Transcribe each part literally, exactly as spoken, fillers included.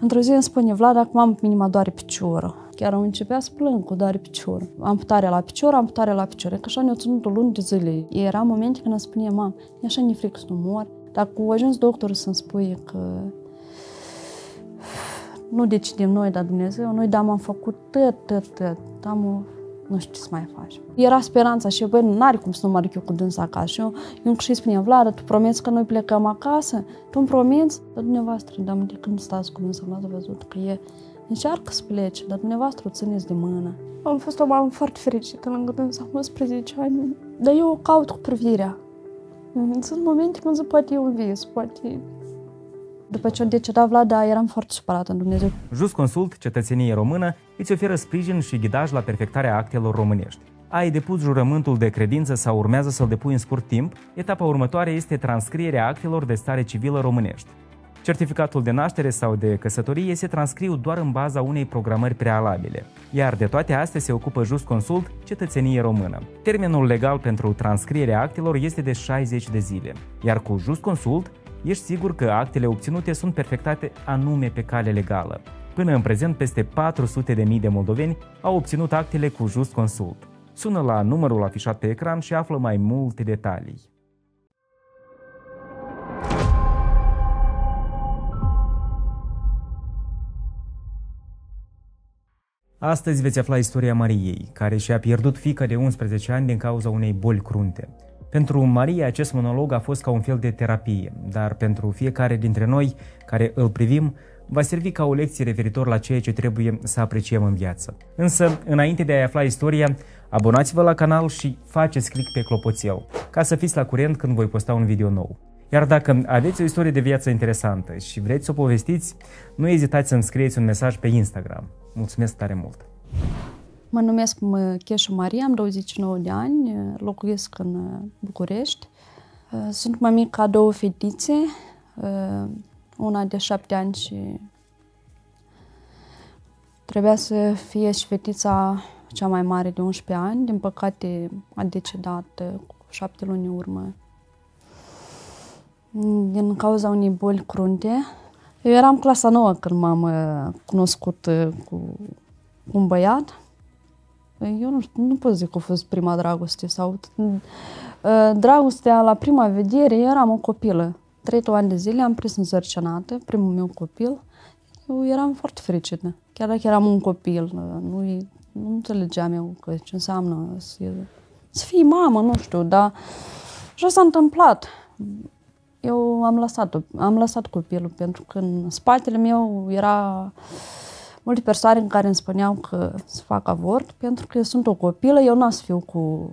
Într-o zi îmi spune Vlada, acum am minima doare piciorul. Chiar am începea să plâng cu doare piciorul. Amputare la picior, amputare la picior. E că așa ne-a ținut o lună de zile. Era momente când îmi spunea, mam, e așa ne frică să nu mor. Dacă a ajuns doctorul să-mi spui că nu decidem noi, dar Dumnezeu, noi da, am făcut tăt, tăt, tăt, am o... nu știu ce să mai faci. Era speranța și eu, băi, n-are cum să nu mă duc eu cu dânsa acasă. Și eu, eu și îi spuneam, Vlada, tu promiți că noi plecăm acasă? Tu îmi promiți? Dar dumneavoastră, dar de când stați cu dânsa, n-ați văzut că e, încearcă să plece, dar dumneavoastră o țineți de mână. Am fost o mamă foarte fericită lângă dânsa, am unsprezece ani, dar eu o caut cu privirea. Sunt momente când zic, poate e un vis, poate... După ce o deceda Vlada, eram foarte supărată în Dumnezeu. JustConsult, cetățenie română, îți oferă sprijin și ghidaj la perfectarea actelor românești. Ai depus jurământul de credință sau urmează să-l depui în scurt timp, etapa următoare este transcrierea actelor de stare civilă românești. Certificatul de naștere sau de căsătorie se transcriu doar în baza unei programări prealabile, iar de toate astea se ocupă JustConsult, cetățenie română. Termenul legal pentru transcrierea actelor este de șaizeci de zile, iar cu JustConsult, ești sigur că actele obținute sunt perfectate anume pe cale legală. Până în prezent, peste patru sute de mii de moldoveni au obținut actele cu JustConsult. Sună la numărul afișat pe ecran și află mai multe detalii. Astăzi veți afla istoria Mariei, care și-a pierdut fiica de unsprezece ani din cauza unei boli crunte. Pentru Maria, acest monolog a fost ca un fel de terapie, dar pentru fiecare dintre noi care îl privim, va servi ca o lecție referitor la ceea ce trebuie să apreciem în viață. Însă, înainte de a afla istoria, abonați-vă la canal și faceți click pe clopoțel, ca să fiți la curent când voi posta un video nou. Iar dacă aveți o istorie de viață interesantă și vreți să o povestiți, nu ezitați să-mi scrieți un mesaj pe Instagram. Mulțumesc tare mult! Mă numesc Cheșu Maria, am douăzeci și nouă de ani, locuiesc în București. Sunt mămica a două fetițe, una de șapte ani și trebuia să fie și fetița cea mai mare de unsprezece ani. Din păcate a decedat cu șapte luni în urmă din cauza unei boli crunte. Eu eram clasa nouă când m-am cunoscut cu un băiat. Eu nu, nu pot zic că a fost prima dragoste sau... Dragostea la prima vedere, eram o copilă. trei ani de zile am prins însărcinată, primul meu copil. Eu eram foarte fericită. Chiar dacă eram un copil, nu, nu înțelegeam eu că ce înseamnă să, să fii mamă, nu știu, dar... Și s-a întâmplat. Eu am lăsat, am lăsat copilul, pentru că în spatele meu era... multe persoane în care îmi spuneau că să fac avort, pentru că eu sunt o copilă, eu n-am să fiu cu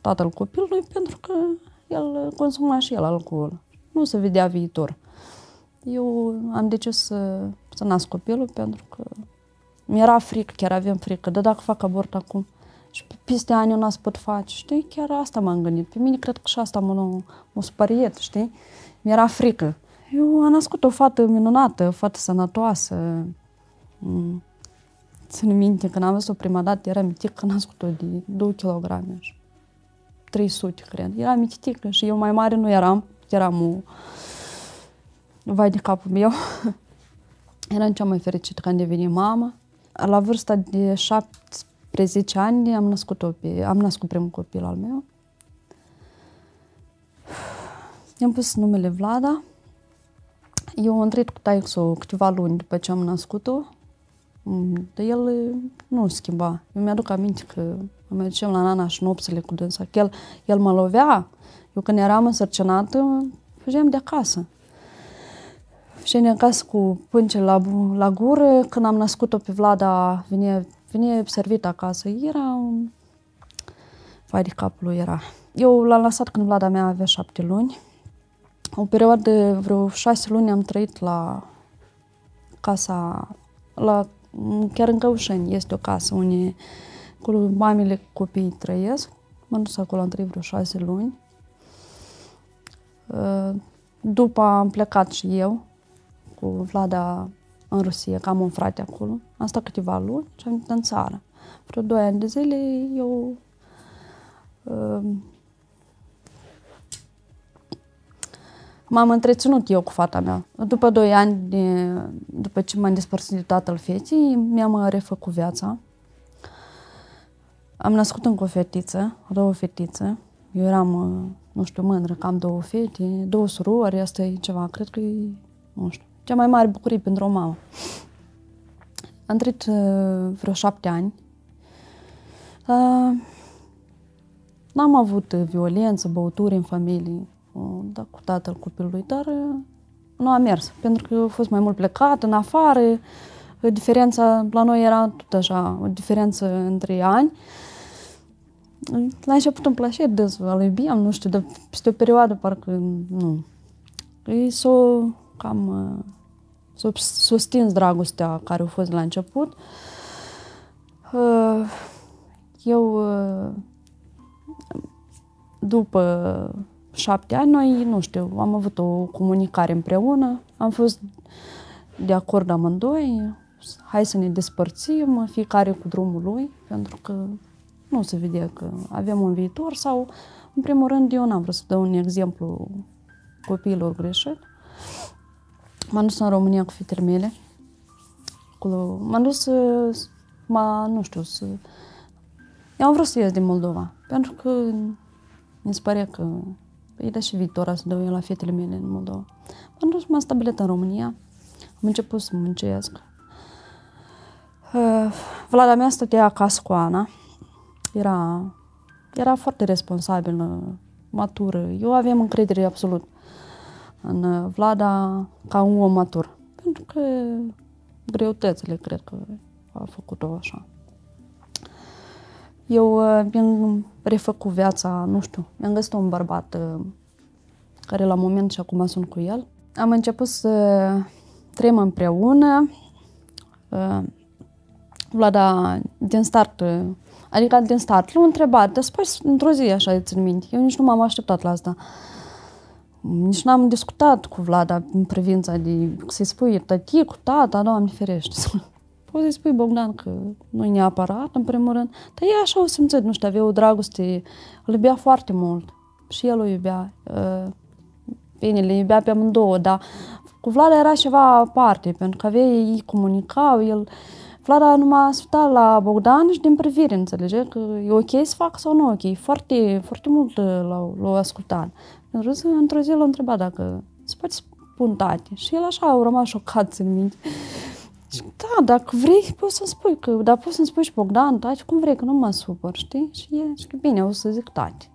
tatăl copilului, pentru că el consuma și el alcool. Nu se vedea viitor. Eu am decis să, să nasc copilul, pentru că mi-era frică, chiar aveam frică, dar dacă fac avort acum și peste ani eu n-am să pot face, știi? Chiar asta m-am gândit. Pe mine cred că și asta m-a speriat, știi? Mi-era frică. Eu am născut o fată minunată, o fată sănătoasă. Mm. Țin minte, când am văzut-o prima dată, era mitică, când am născut-o de două kilograme, trei sute, cred. Era mititică și eu mai mare nu eram, eram o... vai de capul meu. Eram cea mai fericită că am devenit mamă. La vârsta de șaptesprezece ani am născut-o pe... am născut primul copil al meu. I-am pus numele Vlada. Eu am trăit cu taică-său câteva luni după ce am născut-o, dar el nu schimba. Eu mi-aduc aminte că mergeam la nana și nopțile cu dânsa, că el, el mă lovea. Eu când eram însărcinată, fugeam de acasă. Fugeam de acasă cu pânce la, la gură. Când am născut-o pe Vlada, vine, vine servit acasă. Era... vai de capul lui era. Eu l-am lăsat când Vlada mea avea șapte luni. O perioadă de vreo șase luni am trăit la casa, la, chiar în Căușeni este o casă unde mamele cu copiii trăiesc. M-am dus acolo, am trăit vreo șase luni. După am plecat și eu cu Vlada în Rusia, că am un frate acolo. Am stat câteva luni și am venit în țară. Vreo doi ani de zile eu... M-am întreținut eu cu fata mea. După doi ani, de, după ce m-am despărțit de tatăl feții, mi-am refăcut viața. Am născut încă o fetiță, două fetițe. Eu eram, nu știu, mândră că am două fete, două surori, asta e ceva, cred că e, nu știu, cea mai mare bucurie pentru o mamă. Am trăit vreo șapte ani. N-am avut violență, băuturi în familie, da, cu tatăl copilului, dar nu a mers, pentru că a fost mai mult plecat în afară. Diferența la noi era tot așa, o diferență între ani. La început îmi plăcea des, îl iubiam, nu știu, dar peste o perioadă parcă nu. E s-o cam s-o, s-o stins dragostea care a fost la început. Eu, după șapte ani, noi, nu știu, am avut o comunicare împreună, am fost de acord amândoi, hai să ne despărțim, fiecare cu drumul lui, pentru că nu se vedea că avem un viitor sau, în primul rând, eu n-am vrut să dau un exemplu copiilor greșit. M-am dus în România cu fetele mele, m-am dus să, nu știu, să... Eu am vrut să ies din Moldova, pentru că mi se părea că îi da și viitora să dau eu la fetele mele în Moldova. M-am dus, m-am stabilit în România, am început să muncesc. Vlada mea stătea acasă cu Ana. Era, era foarte responsabilă, matură. Eu aveam încredere absolut în Vlada ca un om matur. Pentru că greutățile, cred că, a făcut-o așa. Eu mi-am refăcut viața, nu știu, mi-am găsit un bărbat care la moment și acum sunt cu el. Am început să trăim împreună. Vlada, din start, adică din start, l-a întrebat, dar într-o zi așa, țin minte, eu nici nu m-am așteptat la asta. Nici n-am discutat cu Vlada în privința de să-i spui tăti, cu tata, Doamne ferește. Poți să-i spui Bogdan că nu-i neapărat, în primul rând, dar ea așa o simțit, nu știu, avea o dragoste, îl iubea foarte mult și el o iubea. Bine, le iubea pe amândouă, dar cu Vlada era ceva aparte, pentru că avea, ei comunicau, el... Vlada nu m-a ascultat la Bogdan și din privire, înțelege că e ok să fac sau nu ok. Foarte, foarte mult l-au ascultat. Într-o zi l-a întrebat dacă se poate spun tati. Și el așa a rămas șocat, țin minte. Da, dacă vrei, poți să-mi spui, că, dar poți să-mi spui și Bogdan, tati, cum vrei, că nu mă supăr, știi? Și e, și că bine, o să zic tati.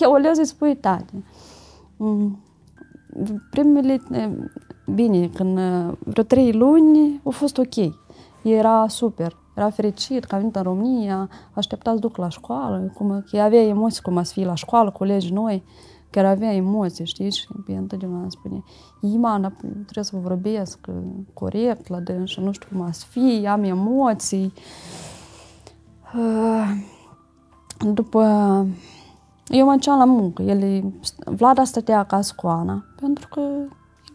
Eu aleu să-i spui tati. Primele, bine, când vreo trei luni a fost ok. Era super, era fericit că a venit în România, aștepta să duc la școală, cum, că avea emoții cum ați fi la școală, colegi noi, chiar avea emoții, știi? Și întotdeauna îmi spune, Imana, trebuie să vă vorbesc corect la dânsă, nu știu cum ați fi, am emoții. După, eu mă înceam la muncă, el, Vlada stătea acasă cu Ana, pentru că e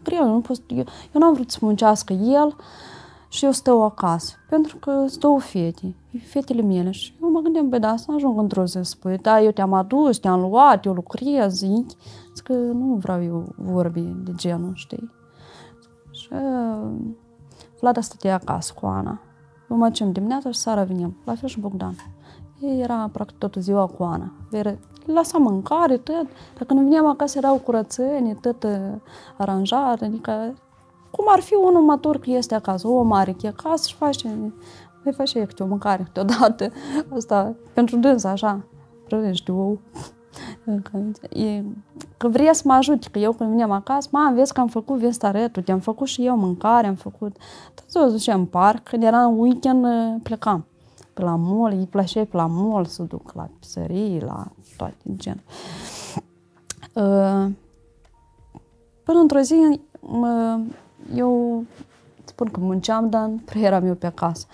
greu, nu pot, eu, eu n-am vrut să muncească el, și eu stau acasă, pentru că sunt două fete, fetele mele. Și eu mă gândeam, bă, da, să ajung într-o zi să spui, da, eu te-am adus, te-am luat, eu lucrez, zic. Zic că nu vreau eu vorbi de genul, știi? Și Vlada stătea acasă cu Ana. Eu mă duceam dimineața și seara veneam, la fel și Bogdan. Ei era, practic, toată ziua cu Ana. Le lăsa mâncare, tot. Dacă nu veneam acasă, erau curățenie, tot aranjat, adică... Cum ar fi unul matur că este acasă, o mare că e acasă și face, mai face câte o mâncare câteodată, asta, pentru dânsă, așa, prăvești ou. Că, e, că vrei să mă ajuti, că eu când veneam acasă, mă, vezi că am făcut vestaretul, te-am făcut și eu mâncare, am făcut, tot o duceam în parc, când era în weekend, plecam pe la mall, îi plăcea pe la mall să duc, la pizzerii, la toate genul. Până într-o zi, mă, eu spun că munceam, dar prea eram eu pe acasă.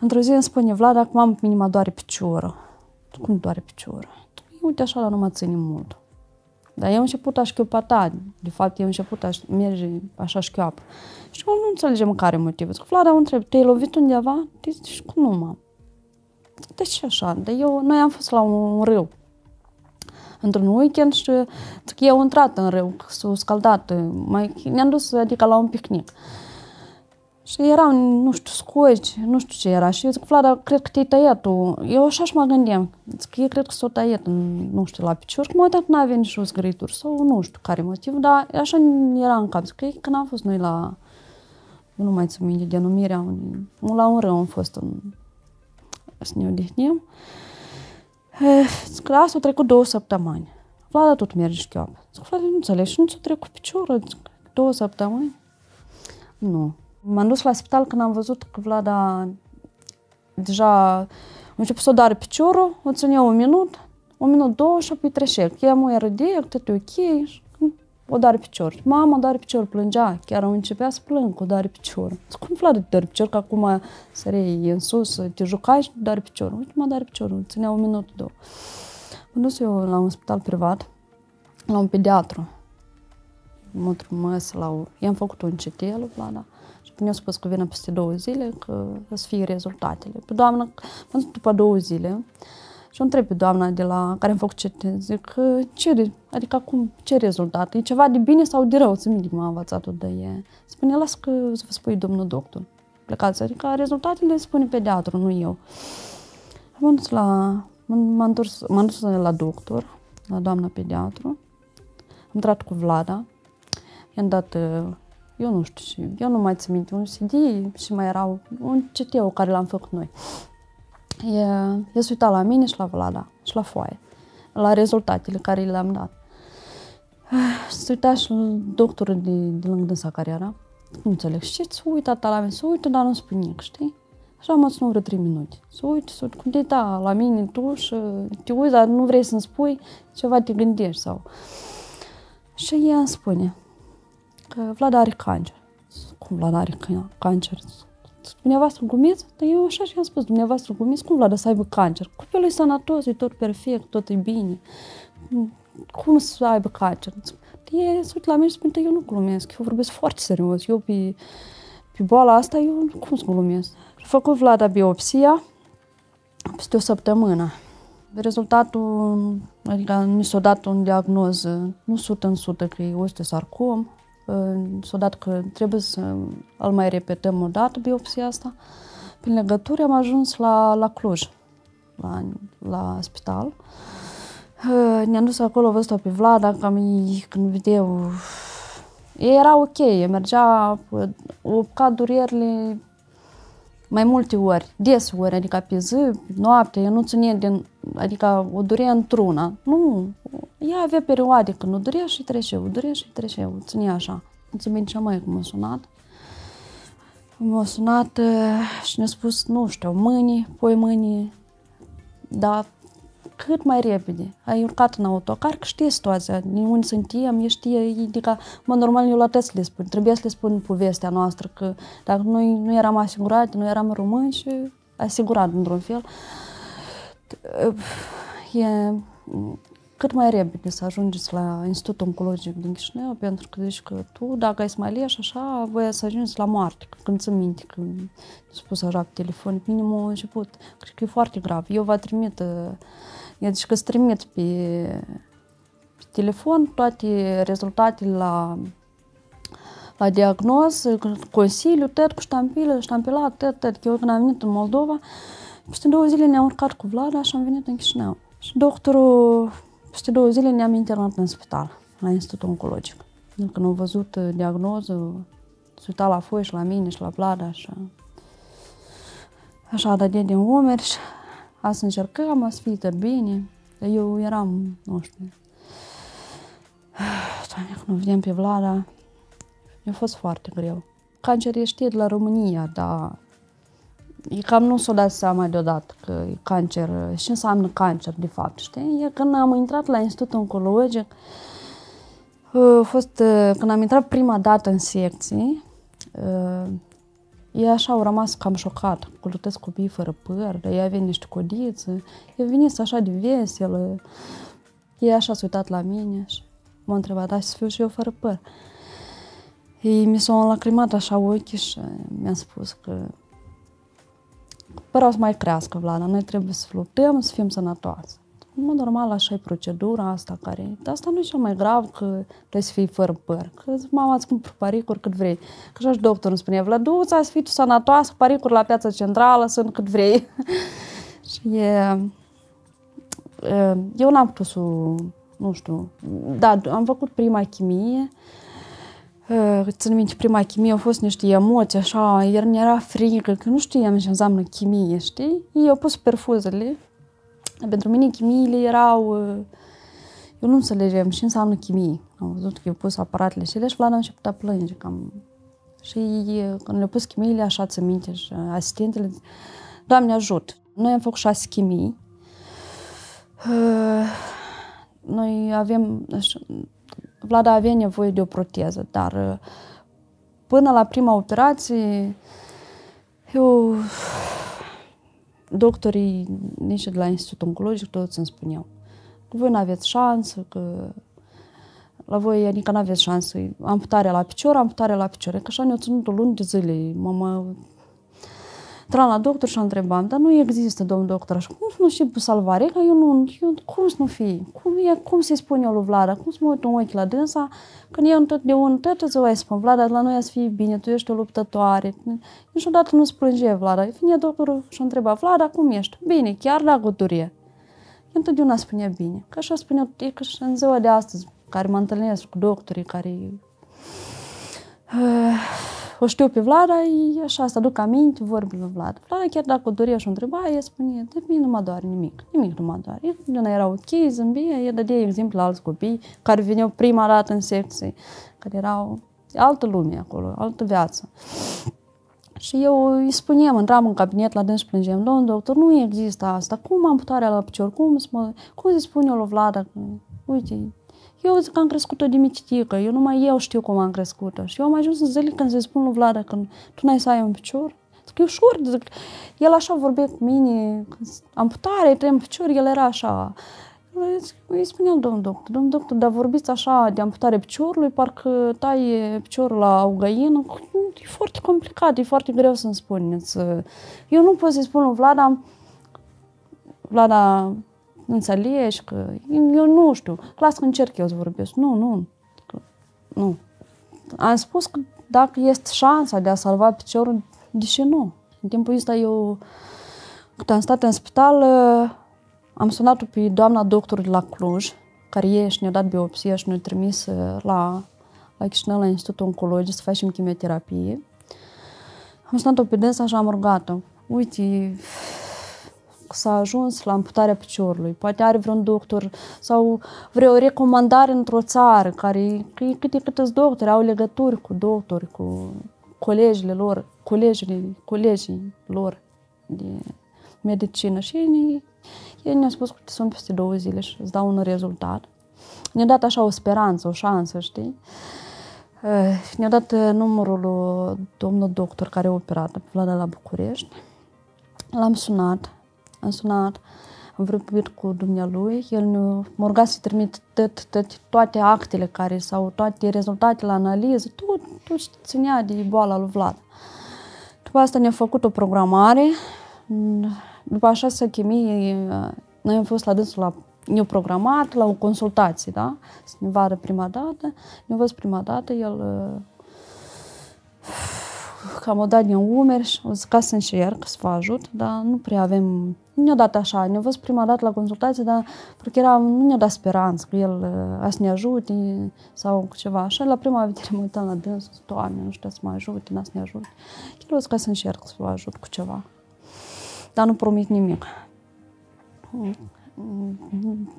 Într-o zi îmi spune Vlada, acum am minima doare piciorul. Cum doare piciorul? Uite așa, dar nu mă ține mult. Dar eu am început a șchiopata. De fapt, eu am început a merge așa șchioapă. Și eu nu înțelegem care motivul. Zic, Vlada, o întreb, te-ai lovit undeva? Te zici, cum nu, mă? De ce așa? Dar eu, noi am fost la un râu. într-un weekend și că eu am intrat în râu, s-au scaldat, ne-am dus adică la un picnic. Și erau, nu știu, scoici, nu știu ce era. Și eu zic, Vlada, cred că te-ai tăiat tu. Eu așa și mă gândeam. Zic, eu cred că s-o tăiat, nu știu, la picior. Că mă uitam că n-avea nici o zgârituri sau nu știu care motiv, dar așa era în cap. Zic, că n-am fost noi la... Nu mai țin minte denumirea, la un râu am fost în... să ne odihnim. Zic, la asta au trecut două săptămâni. Vlada tot merge șchioapă. Zic, Vlada, nu înțelegi, nu ți-o trecut piciorul? Zic, două săptămâni? Nu. M-am dus la spital când am văzut că Vlada deja a început să o doare piciorul, o ținea un minut, un minut, două și apoi trece. Chemo, eradic, tot e ok, o doare picior. Mama o doare picior, plângea, chiar o începea să plâng, o doare picior. Cum Vlada te doare picior, că acum sării în sus, te jucai și te doare piciorul. Uite, mă doare piciorul, o ținea un minut, două. M-am dus eu la un spital privat, la un pediatru. Mă trămăs la o... I-am făcut un C T lui Vlada. Mi-a spus că vină peste două zile, că o să fie rezultatele. Pe doamna, m-am zis după două zile și o întreb pe doamna de la care am făcut ce, zic, ce, adică acum, ce rezultate? E ceva de bine sau de rău? Ți-mi m-a învățat-o de ea. Spune, las că o să vă spui domnul doctor. Plecați, adică rezultatele spune pediatru, nu eu. M-am dus la, m-am dus, m-am dus la doctor, la doamna pediatru. Am intrat cu Vlada. I-am dat... Eu nu știu, eu nu mai țin minte, un C D și mai erau un C T care l-am făcut noi. El se uita la mine și la Vlada și la foaie, la rezultatele care le-am dat. Se uita și doctorul de, de lângă dânsa care era. Nu înțeleg, știți, uita ta la mine, se uită, dar nu spune nimic, știi? Așa am ținut vreo trei minute. Se uită, se uită, cum te da la mine tu și te uiți, dar nu vrei să-mi spui ceva, te gândești sau... Și ea îmi spune... că Vlada are cancer. Cum Vlada are cancer? Dumneavoastră gumiți? Dar eu așa și am spus, dumneavoastră gumiți, cum Vlada să aibă cancer? Copilul e sănătos, e tot perfect, tot e bine. Cum să aibă cancer? E se uită la mine și spune, eu nu glumesc, eu vorbesc foarte serios. Eu pe, pe boala asta, eu cum să glumesc? A făcut Vlada biopsia peste o săptămână. Rezultatul, adică mi s-a dat un diagnoz, nu sută în sută că e osteosarcom. S-a dat că trebuie să îl mai repetăm o dată biopsia asta. Prin legături am ajuns la, la Cluj, la, la spital. Ne-am dus acolo, am văzut-o pe Vlada, cam ei, când vedeau... Ei era ok, mergea, o ca durerile mai multe ori, des ori, adică pe zi, pe noapte, eu nu ține din... Adică o durea într-una. Nu, ea avea perioade când o durea și trecea, o durea și trecea, o ținea așa. Mulțumim cea mai cum m-a sunat. M-a sunat și ne-a spus, nu știu, mâine, poi mâine, dar cât mai repede. Ai urcat în autocar, că știe situația, unde suntem, eu știe, adică, mă, normal, eu la test le spun, trebuie să le spun povestea noastră, că dacă noi nu eram asigurate, noi eram români și asigurat într-un fel. E cât mai repede să ajungeți la Institutul Oncologic din Chișinău, pentru că zici că tu, dacă ai să mai aleși așa, voi să ajungeți la moarte. Când ți minte, când mi-a spus așa pe telefon, minim a început. Cred că e foarte grav. Eu vă trimit, eu zic că îți trimit pe, pe telefon toate rezultatele la, la diagnoz, consiliu, tot cu ștampilă, ștampilat, tot, tot. Eu când am venit în Moldova, peste două zile ne-am urcat cu Vlada și am venit în Chișinău. Și doctorul, peste două zile ne-am internat în spital, la Institutul Oncologic. Când au văzut diagnozul, se uita la foi și la mine și la Vlada și așa, dar de din umeri și a să încercăm, a să fie tot bine. Eu eram, nu știu, când o vedeam pe Vlada, mi-a fost foarte greu. Cancerul știe de la România, dar e cam nu s-o dat seama deodată că e cancer, ce înseamnă cancer de fapt, știi? E când am intrat la Institutul Oncologic, a fost, când am intrat prima dată în secții, e așa, au rămas cam șocat, culutesc copiii fără păr, ea vine niște codițe, e venit așa de veselă, e așa s-a uitat la mine și m-a întrebat, da, să fiu și eu fără păr. Ei, mi s-au înlacrimat așa ochii și mi-a spus că păreau să mai crească, Vlada, noi trebuie să luptăm, să fim sănătoase. În mod normal, așa e procedura asta care... Dar asta nu e cel mai grav că trebuie să fii fără păr. Că zic, mama, îți cumpăr paricuri cât vrei. Că așa și doctorul îmi spune, Vladuța, să fii tu sănătoasă, paricuri la Piața Centrală sunt cât vrei. Și e... Eu n-am putut să... Nu știu... Da, am făcut prima chimie. Țin minte, prima chimie au fost niște emoții, așa, iar mi-era frică, că nu știam ce înseamnă chimie, știi? Eu au pus perfuzele. Pentru mine chimiile erau... Eu nu înțelegeam ce înseamnă chimie. Am văzut că i-au pus aparatele și ele și Vlada a început a plânge. Cam. Și când le-au pus chimiile, așa țin minte, și asistentele, Doamne ajut! Noi am făcut șase chimii. Noi avem... Vlada avea nevoie de o proteză, dar până la prima operație, eu... Doctorii, nici de la Institutul Oncologic, toți îmi spuneau că voi nu aveți șansă, că la voi, adică nu aveți șansă, amputarea la picior, amputarea la picior. Că așa ne-au ținut o lună de zile. Mama tram la doctor și-a întrebat, dar nu există, domn doctor, așa, cum să nu știu salvare, că eu nu, eu, cum să nu fie, cum, cum să-i spun eu lui Vlada, cum să mă uit în ochi la dânsa, când eu întotdeauna tot îți voi spun, Vlada, la noi ați fi bine, tu ești o luptătoare, niciodată nu sprânge Vlada. Vine doctorul și-a întrebat, Vlada, cum ești? Bine, chiar la guturie. Eu întotdeauna spunea bine, că așa spunea, că și în ziua de astăzi, care mă întâlnesc cu doctorii, care... Uh... O știu pe Vlada, e așa, să aduc aminte, vorbi la Vlada. Vlada, chiar dacă o dorea și o întreba, ea spune, de mine nu mă doare nimic, nimic nu mă doare. Una era ok, zâmbie, ea dădea exemplu la alți copii care veneau prima dată în secție, care erau altă lume acolo, altă viață. Și eu îi spuneam, intram în cabinet la dâns și plângeam, domn doctor, nu există asta, cum amputarea la picior, cum să mă... Cum se spune eu la Vlada, uite... Eu zic că am crescut-o de mititică, eu numai eu știu cum am crescut-o. Și eu am ajuns în zile când se spun lui Vlada, când tu n-ai să ai un picior. Zic, e ușor, zic, el așa vorbea cu mine, amputare, trei în picior, el era așa. Zic, îi spuneam, domn doctor, domn doctor, dar vorbiți așa de amputare piciorului, parcă taie piciorul la o găină, e foarte complicat, e foarte greu să-mi spuneți. Eu nu pot să-i spun lui Vlada, Vlada... Înțelegi că eu nu știu, las că încerc eu să vorbesc. Nu, nu, nu. Am spus că dacă este șansa de a salva piciorul, de ce nu? În timpul ăsta eu, când am stat în spital, am sunat pe doamna doctor de la Cluj, care e și ne-a dat biopsia și ne-a trimis la, la Chișinău, la Institutul Oncologic, să facem chimioterapie. Am sunat-o pe dânsa și am rugat-o. Uite... S-a ajuns la amputarea piciorului. Poate are vreun doctor sau vreo recomandare într-o țară care câte câteți doctori au legături cu doctori, cu colegile lor, colegii, colegii lor de medicină. Și ei ne-au spus că sunt peste două zile și îți dau un rezultat. Ne-a dat așa o speranță, o șansă, știi? Ne-a dat numărul lui domnul doctor care a operat, Vlada, la București. L-am sunat. Am sunat, am vorbit cu dumnealui, el m-a rugat să-i trimit toate actele care sau toate rezultatele analize, tot, tot ce ținea de boala lui Vlad. După asta ne-a făcut o programare, după așa să chimie, noi am fost la dânsul la ne-a programat, la o consultație, da? Să ne vadă prima dată, ne-a văzut prima dată, el cam o dat din umeri și o zis ca să încerc, să vă ajut, dar nu prea avem... Nu ne-a dat așa, ne-a văzut prima dată la consultație, dar pentru că era, nu ne-a dat speranță că el a să ne ajute sau ceva așa. La prima vedere mă uitam la dânsul, zic, Doamne, nu știu să mă ajute, n-a să ne ajute. El a zis ca să încerc, să vă ajut cu ceva, dar nu promit nimic.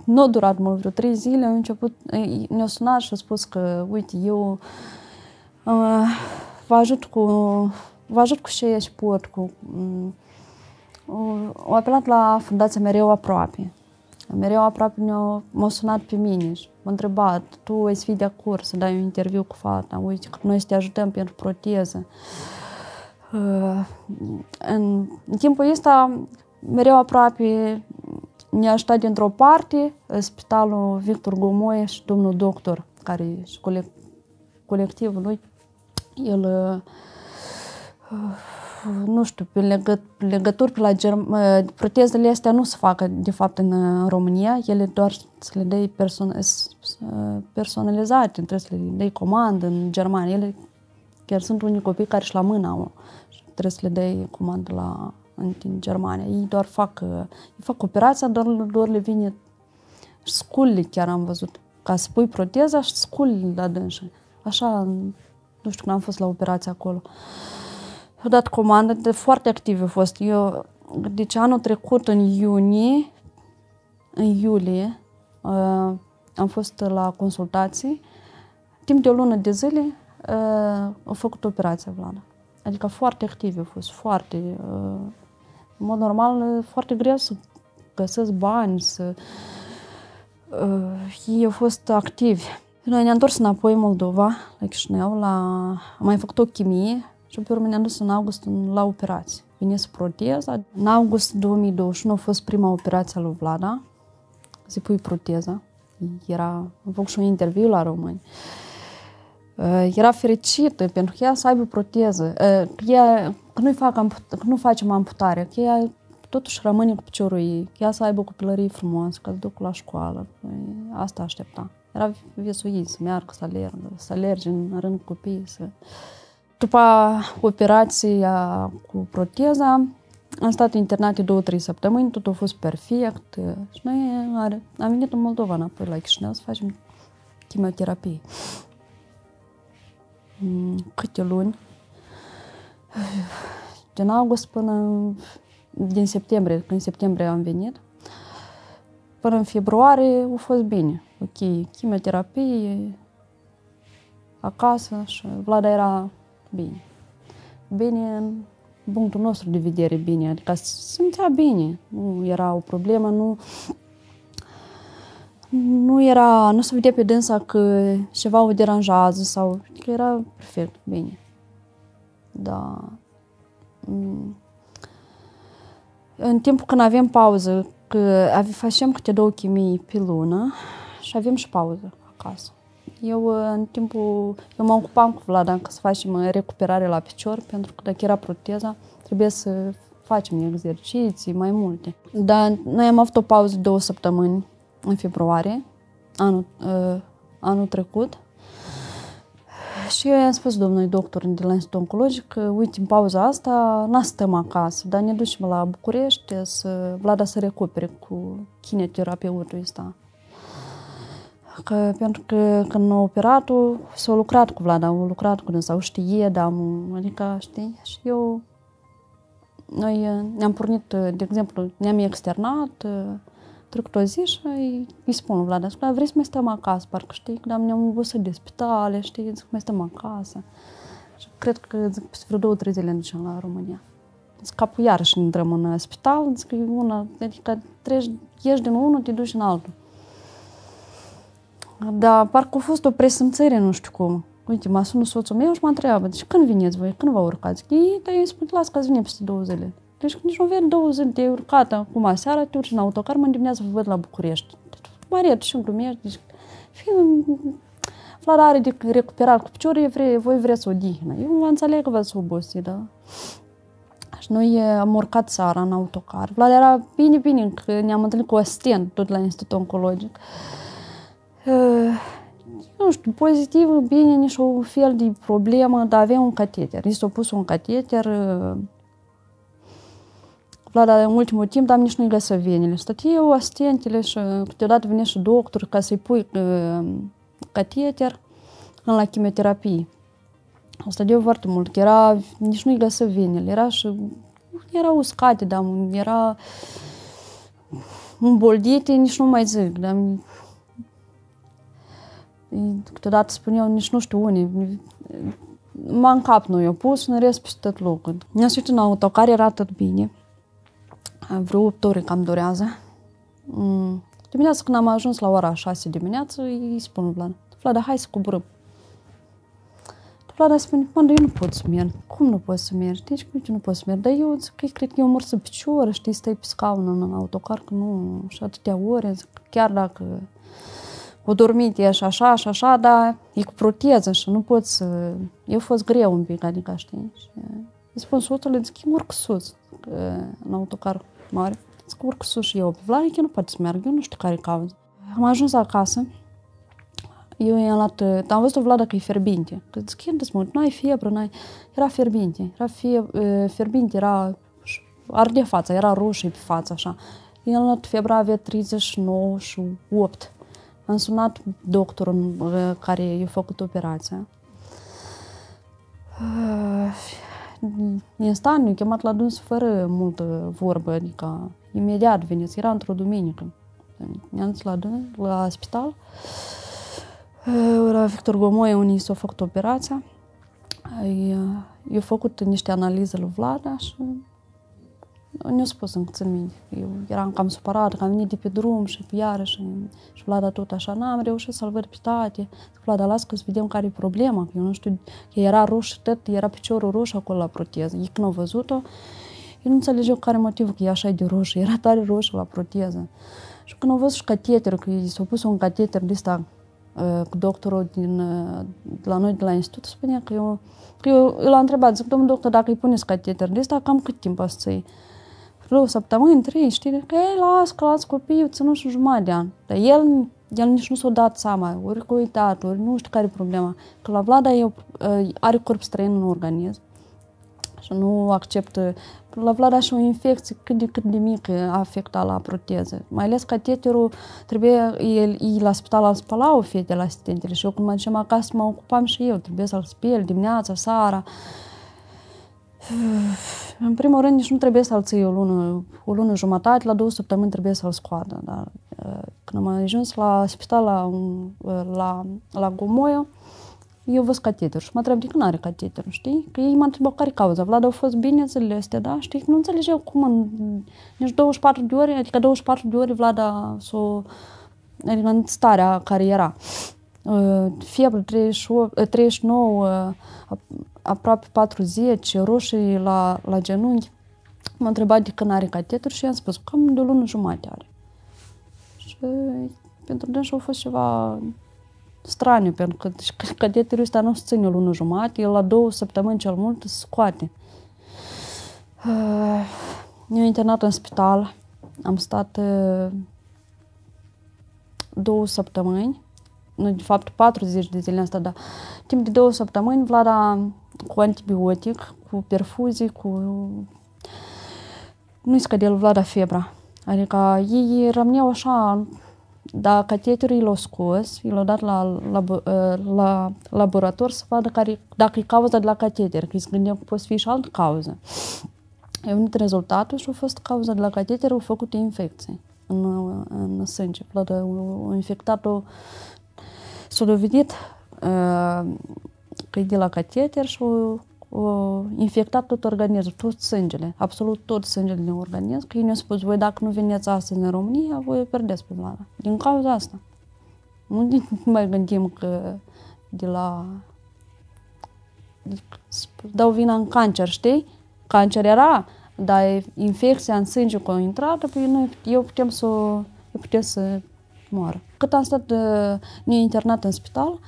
Nu a durat mult, vreo trei zile, a început, ne-a sunat și a spus că, uite, eu... Uh, Vă ajut cu, vă ajut cu ce ești pot, cu... Au apelat la fundația Mereu Aproape. Mereu Aproape m-a sunat pe mine și m-a întrebat, tu ai să fii de acord să dai un interviu cu fata, uite că noi să te ajutăm pentru proteză. În timpul ăsta, Mereu Aproape ne-a ajutat dintr-o parte, spitalul Victor Gomoiu și domnul doctor, care și colectivul lui, el uh, uh, nu știu, pe legăt, legături pe la Germania, protezele astea nu se facă, de fapt, în România, ele doar să le dai perso personalizate, trebuie să le dai comandă în Germania. Ele chiar sunt unii copii care și la mână au, trebuie să le dai comandă la, în, în Germania. Ei doar fac, ei fac operația, doar, doar le vine sculile, chiar am văzut, ca să pui proteza și sculile la dânsă. Așa, nu știu, când am fost la operația acolo. Au dat comandă, de foarte active au fost. Eu, deci anul trecut, în iunie, în iulie, uh, am fost la consultații. Timp de o lună de zile uh, au făcut operația Vlada. Adică foarte active au fost, foarte... Uh, în mod normal, foarte greu să găsesc bani, să... Uh, ei au fost activi. Noi ne-am întors înapoi în Moldova, la Chișinău, la... am mai făcut o chimie și pe urmă ne-am dus în august la operație. Venise proteza. În august două mii douăzeci și unu a fost prima operație lui Vlada. Să-i pui proteza. Era... am făcut și un interviu la români. Era fericită pentru că ea să aibă proteză. Ea, că nu-i fac amput... că nu facem amputare, că ea totuși rămâne cu piciorul ei, că ea să aibă o copilărie frumoasă, că se duc la școală. Asta aștepta. Era visul ei, să meargă, să alergă, să alerge în rând cu copiii. Să... După operația cu proteza, am stat internate două-trei săptămâni, totul a fost perfect. Și noi am venit în Moldova, înapoi la Chișinău, să facem chimioterapie. Câte luni? Din august până... din septembrie, când în septembrie am venit. Până în februarie a fost bine. Ok, chimioterapie, acasă și Vlada era bine. Bine în punctul nostru de vedere, bine, adică se simțea bine. Nu era o problemă, nu, nu era, nu se vedea pe dânsa că ceva o deranjează sau, adică era perfect, bine. Da. În timpul când avem pauză, că facem câte două chimii pe lună și avem și pauză acasă. Eu, în timpul, eu mă ocupam cu Vlada ca să facem recuperare la picior, pentru că dacă era proteza, trebuie să facem exerciții mai multe. Dar noi am avut o pauză de două săptămâni în februarie, anul, uh, anul trecut. Și eu i-am spus domnului doctor de la Institutul Oncologic că, uite, în pauza asta n-a stăm acasă, dar ne ducem la București să Vlada să recupere cu chimioterapeutul ăsta. Că, pentru că când au operat-o, s-au lucrat cu Vlada, au lucrat cu dânsa, o știe, dar adică știi, și eu... Noi ne-am pornit, de exemplu, ne-am externat, trecut o zi și îi spun lui Vlada, spune, vrei să mai stăm acasă, parcă știi, că ne-am obosit de spitale, știi, zic, mai stăm acasă. Și cred că, zic, peste vreo două, trei zile ne ducem la România. Zic, capul iarăși intrăm în spital, zic, una, adică treci, ieși din unul, te duci în altul. Dar parcă a fost o presimțire, nu știu cum. Uite, m-a sunat soțul meu și mă întreabă, deci când veniți voi, când vă urcați? Ei, dar eu îi spun, las că ați venit peste două zile. Deci nici nu vede două zile de urcată, acum aseară, te urci în autocar, mă dimineața vă văd la București. Deci, Mariet, și-mi glumești, deci... Vlada are de recuperat cu piciorii, vre, voi vreți odihnă. Eu mă înțeleg că v-ați obosit, da? Și noi am urcat seara în autocar. Vlada era bine, bine, că ne-am întâlnit cu asistent tot la Institutul Oncologic. Nu știu, pozitiv, bine, nici o fel de problemă, dar avea un cateter. I s-a pus un cateter... Vlada, în ultimul timp, dar nici nu-i găsă venile. Stăt eu, asistentele și câteodată vine și doctor ca să-i pui uh, cateter în la chimioterapie. Stăt eu foarte mult, că era, nici nu-i găsă venile. Era și, era uscate, dar era îmboldite, nici nu mai zic. Dar, câteodată spun eu, nici nu știu unde. M-a în cap nu i-a pus, în rest peste tot locul. Ne-a suit în autocar, era tot bine. Vreo opt ore cam durează. Dimineața când am ajuns la ora șase dimineață, îi spun lui Vlada, Vlada, hai să coborâm. Vlada spune, mă, eu nu pot să merg. Cum nu pot să merg? Știi, cum nu pot să merg? Dar eu zic, cred că eu mor să picior, știi, stai pe scaun în autocar, că nu, și atâtea ore, zic, chiar dacă o dormit e și așa, și așa, dar e cu proteză și nu pot să... Eu a fost greu un pic, adică, știi, și... Răspunsul ăla, zic, urc sus, în autocar mare. Zic, urc sus și eu pe Vlada, că nu poate să meargă, eu nu știu care cauză. Am ajuns acasă, eu i-am luat, am văzut-o Vlada că e fierbinte. Zic, e desmult, n-ai fiebră, n-ai... Era fierbinte, era fie, fierbinte, era... Ardea fața, era roșie pe față, așa. I-am luat febra, avea treizeci și nouă și opt. Am sunat doctorul care i-a făcut operația. Din stan, i-a chemat la duns fără multă vorbă, adică imediat veniți, era într-o duminică. I-am dus la duns, la spital. Era Victor Gomoiu, unii s-a făcut operația. I-a făcut niște analize lui Vlada și ne-a spus, încă țin minte. Eu eram cam supărată, că am venit de pe drum și iarăși, și Vlada tot așa, n-am reușit să-l văd pe tate. Vlada, las că să vedem care e problema, că eu nu știu, că era roșu, tot, era piciorul roșu acolo la proteză. Ei când au văzut-o, eu nu înțelegeau care motivul că e așa de roșu, era tare roșu la proteză. Și când au văzut și cateterul, că i s-a pus un cateter de ăsta, cu doctorul din, de la noi, de la institut, spunea că eu, că eu l-am întrebat, zic, domnul doctor, dacă îi puneți cateter de ăsta, cam cât timp ați ții? Două săptămâni, trei, știi, că ei, las, că las copiii, ținut și jumătate de ani. Dar el, el nici nu s-a dat seama, ori cu uitat, ori nu știu care e problema. Că la Vlada eu, are corp străin în organism și nu acceptă. La Vlada și o infecție cât de cât de mică afecta la proteză. Mai ales cateterul, trebuie, el, ei la spital îl spălau fetele asistentele și eu când mă duceam acasă mă ocupam și eu, trebuie să-l speli dimineața, seara. În primul rând, nici nu trebuie să-l ții o lună, o lună jumătate, la două săptămâni trebuie să-l scoată. Dar când am ajuns la spital, la, la, la Gomoiu, eu văd cateterul și mă întreb de când are cateterul, știi? Că ei m-au întrebat care e cauza. Vlad, au fost bine zilele astea, da? Știi? Nu înțelegeau cum în nici douăzeci și patru de ore, adică douăzeci și patru de ore Vlada s-o... Adică în starea care era. Fiebră treizeci și nouă, aproape patruzeci, roșii la, la genunchi. M-a întrebat de când are cateter și i-am spus că cam de o lună jumătate are. Și pentru dânsul a fost ceva straniu, pentru că cateterul ăsta nu se ține o lună jumătate, el la două săptămâni cel mult se scoate. Eu internat în spital, am stat două săptămâni. Nu, de fapt, patruzeci de zile asta, dar timp de două săptămâni, Vlada cu antibiotic, cu perfuzii, cu... Nu-i scădea lui Vlada febra. Adică ei rămâneau așa, dar cateterul i l-a scos, i l-a dat la, la, la, la laborator să vadă care, dacă e cauza de la cateter, că îi se gândea că poate fi și altă cauză. E venit rezultatul și a fost cauza de la cateter, au făcut infecții în, în sânge. Vlada a infectat-o. S-a dovedit uh, că e de la cateter și a infectat tot organismul, tot sângele, absolut tot sângele din organism. Că ei ne-au spus, voi dacă nu veniți astăzi în România, voi pierdeți pe Vlada. Din cauza asta. Nu mai gândim că de la... Dau vina în cancer, știi? Cancer era, dar infecția în sânge cu o intrată, eu putem să, eu putem să moară. Cât am stat neinternat în spital,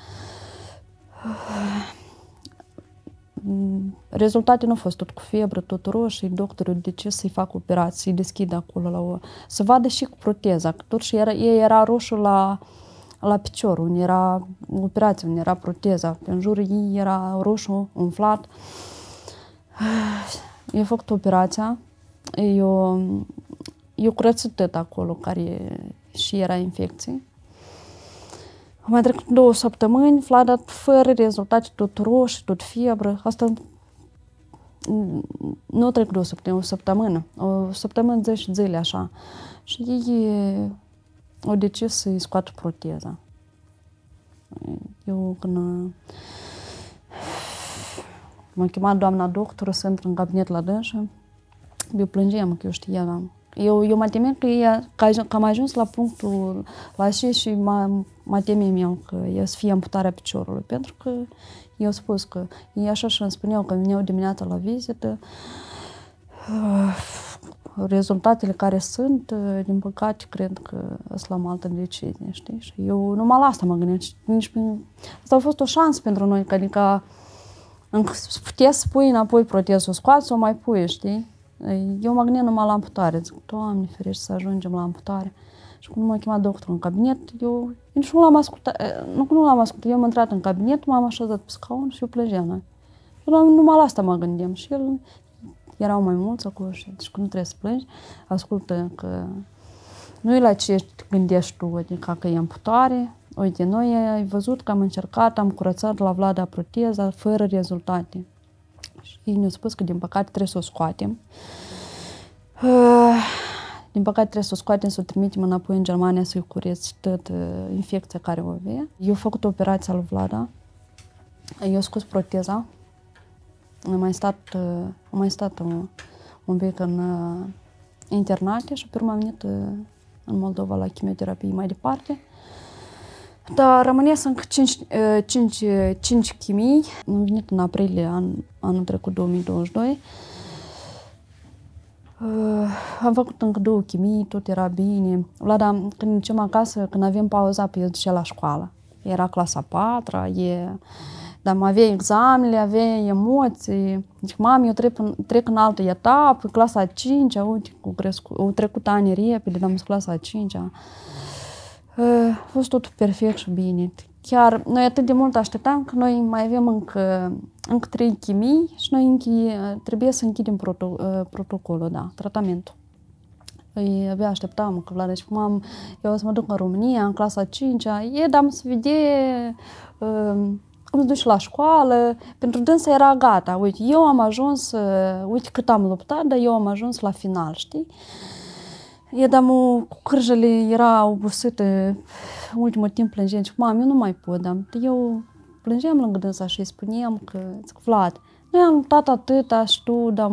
rezultatele nu au fost tot cu febră, tot roșii, doctorul de ce să-i fac operații, să-i deschid acolo, la o... să vadă și cu proteza, că tot și era, era roșu la, la picior, unde era operația, unde era proteza, în jurul ei era roșu, umflat. I-a făcut operația, eu, eu curățit tot acolo care și era infecție. Am mai trecut două săptămâni, Vlada fără rezultate, tot roșii, tot febră. Asta nu trec două săptămâni, o săptămână. O săptămână, zece zile, așa. Și ei au decis să-i scoată proteza. Eu când m-a chemat doamna doctoră să intru în cabinet la dânsă, eu plângeam că eu știam. Eu, eu mă temeam că, că am ajuns la punctul la așa și mă, mă temeam eu că eu să fie amputarea piciorului. Pentru că eu spus că ei așa și îmi spuneau că veneau dimineața la vizită. Rezultatele care sunt, din păcate, cred că sunt la altă decizie, știi? Și eu numai la asta mă gândeam. Nici, asta a fost o șansă pentru noi, că adică puteți să pui înapoi protezul, scoați-o, mai pui, știi? Eu mă gândeam numai la amputare, zic, Doamne ferește să ajungem la amputare. Și cum m-a chemat doctorul în cabinet, eu nici nu l-am ascultat, nu, nu l-am ascultat, eu am intrat în cabinet, m-am așezat pe scaun și eu plăjeam. Numai la asta mă gândeam și el, erau mai mulți acolo și deci când trebuie să plângi, ascultă că nu e la ce gândești tu, adică că e amputare. Uite, noi ai văzut că am încercat, am curățat la Vlada proteza fără rezultate. Și ei ne-au spus că, din păcate, trebuie să o scoatem. Din păcate, trebuie să o scoatem, să o trimitem înapoi în Germania, să-i cureți toată infecția care o avea. Eu am făcut operația lui Vlada, eu am scos proteza, am mai stat, am mai stat un, un pic în internate și pe urmă am venit în Moldova la chimioterapie mai departe. Dar rămânea încă cinci chimii. Am venit în aprilie an, anul trecut, două mii douăzeci și doi. Uh, am făcut încă două chimii, tot era bine. Vlada, când mergeam acasă, când aveam pauza, pe el ducea la școală. Era clasa patra, e... dar avea examene, avea emoții. Zic, mami, eu trec în, trec în altă etapă, clasa a cincea, uite, au trecut ani repede, dar am zis clasa a cincea. A fost totul perfect și bine. Chiar noi atât de mult așteptam că noi mai avem încă, încă trei chimii și noi încă, trebuie să închidem proto, protocolul, da, tratamentul. Îi abia așteptam că Vlada și cum eu o să mă duc în România, în clasa a cincea, e, dar să vede uh, cum se duce la școală. Pentru dânsa era gata, uite, eu am ajuns, uh, uite cât am luptat, dar eu am ajuns la final, știi? Edamu, cu cârjele era obosită, ultimul timp plângeam și mami, eu nu mai pot, dar eu plângeam lângă dânsa și îi spuneam că, zic, Vlad, noi am luptat atâta și tu, dar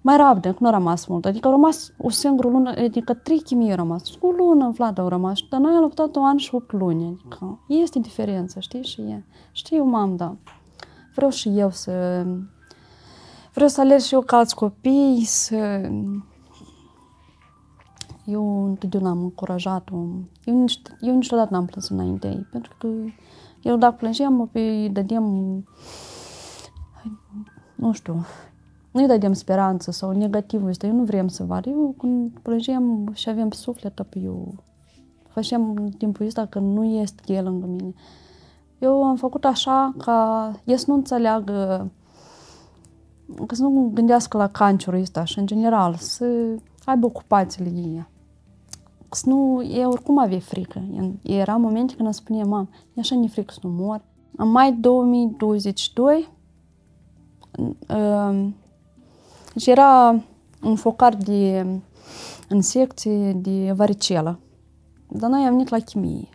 mai rabdă, că nu a rămas mult, adică au rămas o singură lună, adică trei chimii au rămas, o lună, Vlad, au rămas, dar noi am luptat un an și opt luni, adică este diferență, știi, și e, știu, mam, da, vreau și eu să, vreau să alerg și eu ca alți copii, să... Eu întotdeauna am încurajat-o. Eu, nici, eu niciodată n-am plâns înainte ei, pentru că eu dacă plângeam, îi dădeam, nu știu, nu-i dădeam speranță sau negativul ăsta, eu nu vreau să var. Eu când plângeam și aveam suflet, eu făceam timpul ăsta că nu este el lângă mine. Eu am făcut așa ca el să nu înțeleagă, că să nu gândească la cancerul ăsta și în general să... aibă ocupațiile ei. Că nu, ea oricum avea frică. Era momente când îmi spunea, mamă, e așa ne frică să nu mor. În mai două mii douăzeci și doi, uh, deci era un focar de insecție de varicelă. Dar noi am venit la chimie.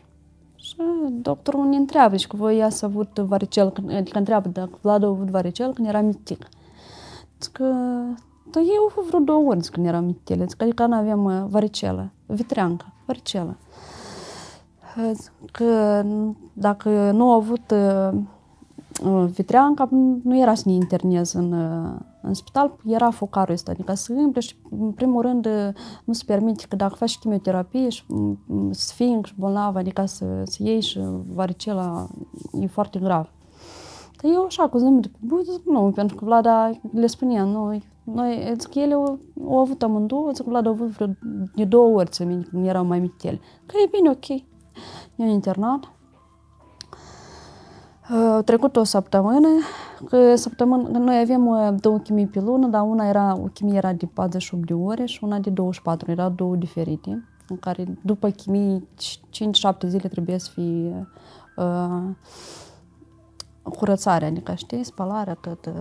Și doctorul ne întreabă, deci că voi ați avut varicelă, adică întreabă dacă Vlad a avut varicelă când era mitic. Deci că... Dar eu au fost vreo două ori când eram mitele, adică nu aveam varicelă, vitreancă, varicelă. Că dacă nu au avut vitreancă, nu era să ne internez în, în spital, era focarul ăsta, adică să împle și, în primul rând, nu se permite că dacă faci chimioterapie și sfinx și bolnavă, adică să, să iei și varicela, e foarte grav. Dar eu așa, cu zâmbet, nu, pentru că Vlada le spunea, nu, noi, zic, ele au, au avut amândouă, zic, Vlad a avut vreo de două ori, țin, când erau mai mici ele. Că e bine, ok. Ne-am internat. A trecut o săptămână, că săptămână, noi aveam două chimii pe lună, dar una era, o chimie era de patruzeci și opt de ore și una de douăzeci și patru, erau două diferite, în care după chimii cinci șapte zile trebuia să fie uh, curățarea, adică, știi, spalarea, tot,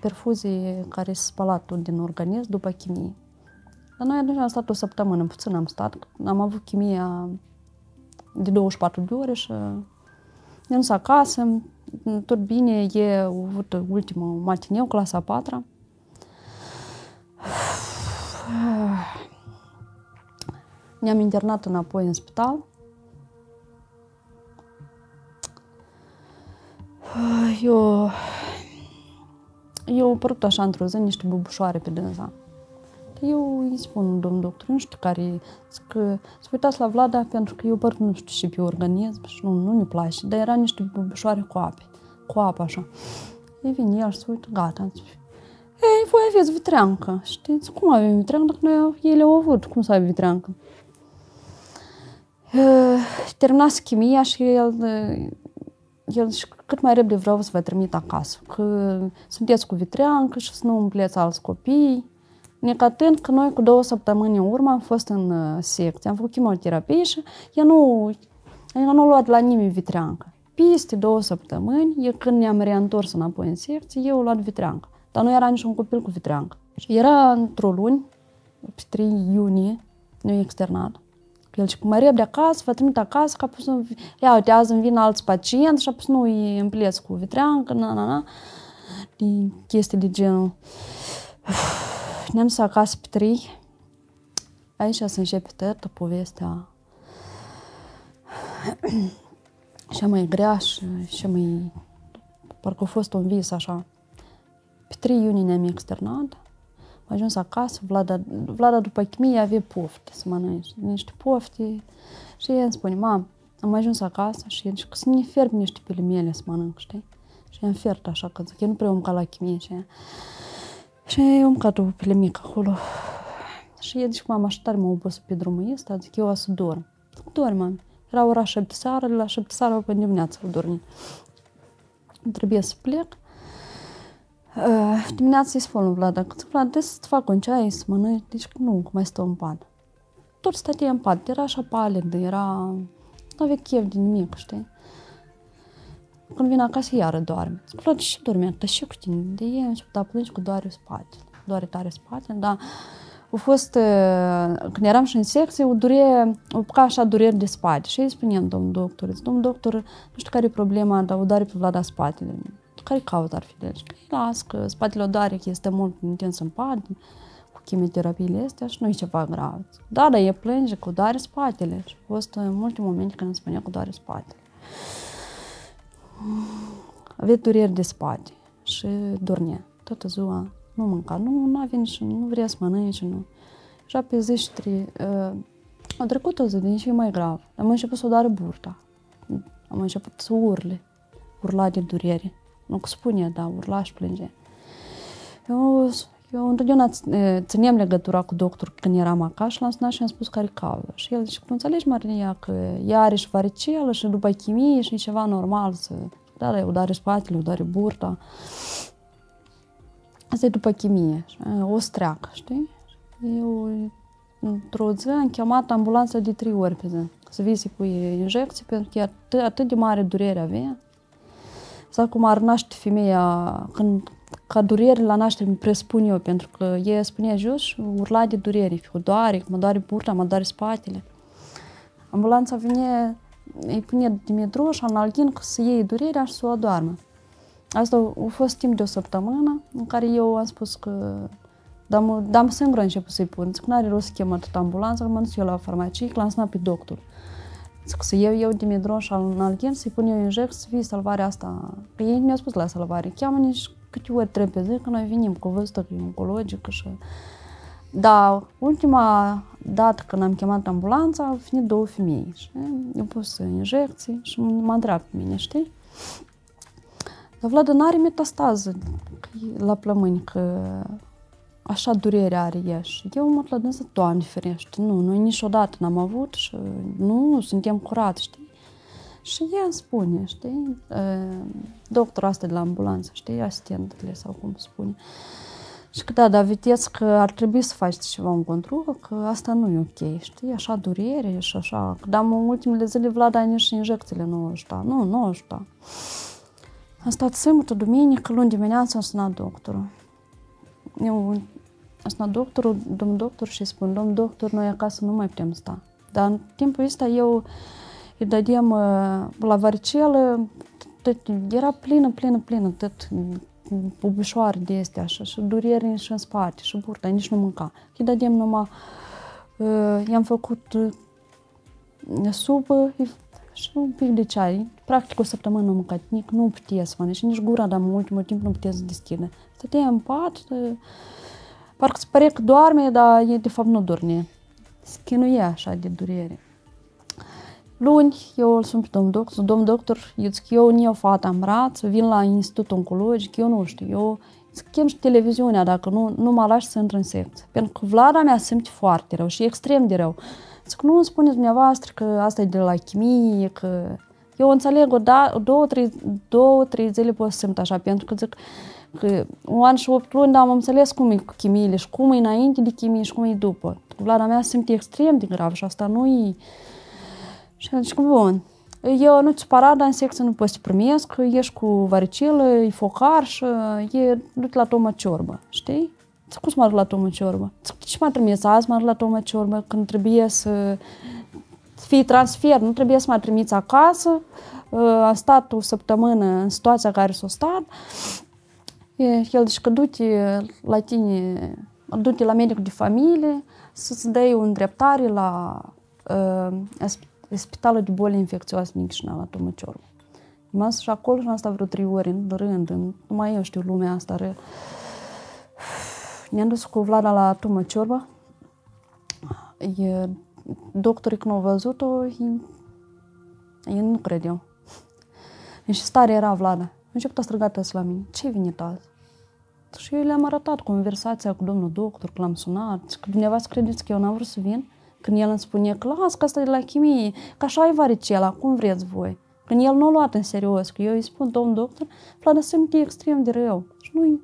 perfuzie care se spala tot din organism după chimie. Dar noi atunci am stat o săptămână, puțin am stat, am avut chimia de douăzeci și patru de ore și ne-am dus acasă, tot bine, e au avut ultimul matineu, clasa a patra. Ne-am internat înapoi în spital. Eu, eu au părut așa într-o zi niște bubușoare pe dânsa. Eu îi spun, domn doctor, nu știu care, că să uitați la Vlada pentru că eu părut nu știu și pe organism și nu, nu ne place, dar era niște bubușoare cu ape, cu apă așa. Ei vine, el se uită, gata. Ei, voi aveți vitreancă. Știți, cum avem vitreancă dacă noi ei le-au avut? Cum să avem vitreancă? Terminase chimia și el, el și cât mai repede vreau să vă trimit acasă. Că sunteți cu vitreancă și să nu umpleți alți copii. Necatând că noi cu două săptămâni în urmă am fost în secție, am făcut chimioterapie și ea nu, ea nu a luat la nimeni vitreancă. Peste două săptămâni, când ne-am reîntors înapoi în secție, eu a luat vitreancă. Dar nu era niciun copil cu vitreancă. Era într-o luni, pe trei iunie, nu e externat. El și cu mă repede acasă, vă trimit acasă, că a pus, ia uite, azi îmi vin alți pacienți și a pus, nu îi împlesc cu vitreancă, na, na, na, chestii de genul. Ne-am dus acasă pe trei. Aici se începe toată povestea cea mai grea și cea mai... Parcă a fost un vis așa. Pe trei iunie ne-am externat. Am ajuns acasă. Vlada, Vlada după chimie avea pofte să mănânce. Niște pofte. Și el îmi spune, mam, am ajuns acasă și el zice, să ne fierb niște pelimele să mănânc, știi? Și am fiert așa, că zic, eu nu prea am ca la chimie și aia. Și eu am cătu pe mică acolo. Și eu zic, mama, așa tare m-a obosit pe drumul ăsta, zic, eu o să dorm. Dorm, mami. Era ora șapte seara, la șapte seara până dimineața o dormi. Trebuie să plec. Uh, dimineața îi spun lui Vlada, că zic, Vlada, să fac un ceai, să mănânci. Deci nu, că mai stau în pat. Tot stătea în pat, era așa palid, era... Nu avea chef de nimic, știi? Când vine acasă, iară doarme. Zic, Vlad, și dormea, dar și cu tine. De ei a început a plânge că doare spatele. Doare tare spatele, dar a fost, când eram și în secție, o durea, o ca așa dureri de spate. Și îi spuneam, domnul doctor, zic, domnul doctor, nu știu care e problema, dar o doare pe Vlada spatele. Care caut ar fi de el? Zic, las, că spatele o doare, că este mult intens în pat, cu chimioterapiile astea și nu e ceva grav. Da, dar e plânge că o doare spatele. Și a fost în multe momente când îmi spunea că o doare spatele. Avea dureri de spate și dormea toată ziua, nu mânca, nu, nu avea nici, nu vrea să mănânce, nu. Și pe zi și trei, uh, a trecut o zi din ce e mai grav, am început să o doare burta, am început să urle, urla de durere, nu că spune, dar urla și plângea. Eu, eu întotdeauna țineam legătura cu doctor când eram acasă și l-am sunat și am spus care-i cauza. Și el zice, nu înțelegi, Maria, că ea are și varicelă și după chimie și ceva normal să... Da, eu doare spatele, eu doare burta. Asta e după chimie, o streacă, știi? Eu, într-o zi, am chemat ambulanța de trei ori pe zi să vise cu injecții, pentru că atât, atât de mare durere avea. Sau cum ar naște femeia, când ca dureri la naștere îmi presupun eu, pentru că ei spunea jos și urla de durere, o doare, mă doare burta, mă doare spatele. Ambulanța vine, îi pune dimedro și analgin că să iei durerea și să o adoarmă. Asta a fost timp de o săptămână în care eu am spus că dam, dam singură început să-i pun. Zic, n-are rost să chem atât ambulanța, că mă duc eu la farmacie, că l-am sunat pe doctor. Zic, să iau eu dimedron și analgin, să-i pun eu inject, să fie salvarea asta. Că ei mi-au spus la salvare, cheamă-ne și câte ori trebuie pe zi, că noi venim, că o văzută că e oncologică și... Dar ultima dată când am chemat ambulanța, au venit două femei și i-au pus injecții și m-a întrebat pe mine, știi? Dar Vlada n-are metastază la plămâni, că așa durere are ea și eu mă la dânsă, Doamne ferește, nu, noi niciodată n-am avut și nu, suntem curați, știi? Și ea îmi spune, știi, doctorul asta de la ambulanță, știi, asistentele sau cum spune. Și că da, dar vedeți că ar trebui să faci ceva în control, că asta nu e ok, știi, așa durere și așa. Că am în ultimele zile Vlada nici injecțiile nu ăștia, nu, nu ăștia. Am stat sâmbătă, duminică, luni dimineața am sunat doctorul. Eu am sunat doctorul, domn doctor și spun, domn doctor, noi acasă nu mai putem sta. Dar în timpul ăsta eu îi dădeam la varicelă, era plină, plină, plină, tot bubișoare de astea, așa, și dureri și în spate, și burta, nici nu mânca. Îi dădeam numai, i-am făcut supă și un pic de ceai. Practic o săptămână nu mâncat, nici nu putea să mănânce, nici gura, dar în ultimul timp nu putea să deschidă. Stătea în pat, parcă se pare că doarme, dar e de fapt nu dorme. Se chinuie așa de durere. luni, eu îl sun pe domn doctor, domn doctor, eu zic, eu nu iau fata în braț, vin la Institutul Oncologic, eu nu știu, eu zic, chem și televiziunea dacă nu, nu mă lași să intru în secție. Pentru că Vlada mea simte foarte rău și extrem de rău. Zic, nu îmi spuneți dumneavoastră că asta e de la chimie, că... Eu înțeleg, o da, două, trei, două, trei zile pot să simt așa, pentru că zic că un an și opt luni, dar am înțeles cum e cu chimiile și cum e înainte de chimie și cum e după. Vlada mea simte extrem de grav și asta nu e... Și zic, bun, eu nu-ți supăra, dar în secție nu poți să primesc, ești cu varicelă, e focar și e, du-te la Toma Ciorbă, știi? Zic, cum să mă arăt la Toma Ciorbă? Zic, ce m-a trimis azi, mă arăt la Toma Ciorbă, când trebuie să... fii transfer, nu trebuie să mă trimiți acasă, am stat o săptămână în situația care s-a stat. El zice că du-te la tine, du-te la medicul de familie să-ți dai o îndreptare la uh, spitalul de boli infecțioase din Chișinău, la Toma Ciorbă. M-am dus și acolo și am stat vreo trei ori în rând, numai eu știu lumea asta. Ne-am dus cu Vlada la Toma Ciorbă. E, Doctorii când au văzut-o, ei, ei nu credeau. Și stare era Vlada. A început a striga la mine. Ce-ai venit azi? Și eu le-am arătat conversația cu domnul doctor, că l-am sunat. Că dumneavoastră credeți că eu n-am vrut să vin? Când el îmi spune că las, că asta e de la chimie, că așa e varicela, cum vreți voi. Când el nu a luat în serios, că eu îi spun domnul doctor, Vlada simte extrem de rău. Și nu-i...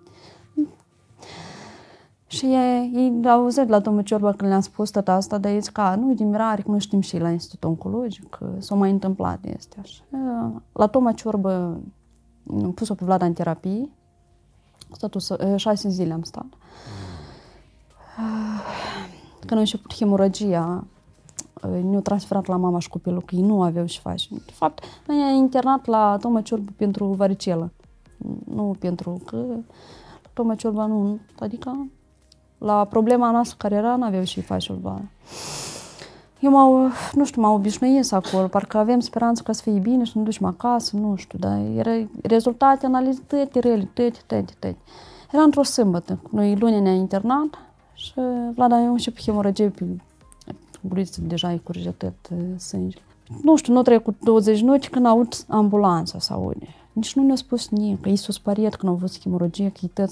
Și ei, ei au auzit la Toma Ciorbă când le-am spus tot asta, dar ei zic că nu-i de mirare, că nu știm și la Institutul Oncologic, s-au mai întâmplat de astea. Și la Toma Ciorbă am pus-o pe Vlada în terapie, șase zile am stat. Când a început hemoragia, ne-au transferat la mama și copilul, că ei nu aveau ce face. De fapt, noi ne-am internat la Toma Ciorbă pentru varicelă, nu pentru că Toma Ciorbă nu, adică... La problema noastră care era, n-aveau și faci-o bani. Eu m-au, nu știu, m-au obișnuit să acolo, parcă aveam speranță că să fie bine și nu ducem acasă, nu știu, dar era rezultate, analize, tăti, rele, tăti, tăti, tăti. Era într-o sâmbătă, noi luni ne-am internat și Vlada eu și pe hemoragie, pe guriță, deja e curgetat sânge. Nu știu, nu trecut douăzeci minute când aud ambulanța sau unde. Nici nu ne-a spus nimic, că ei s-au speriat când au văzut hemoragie, că ei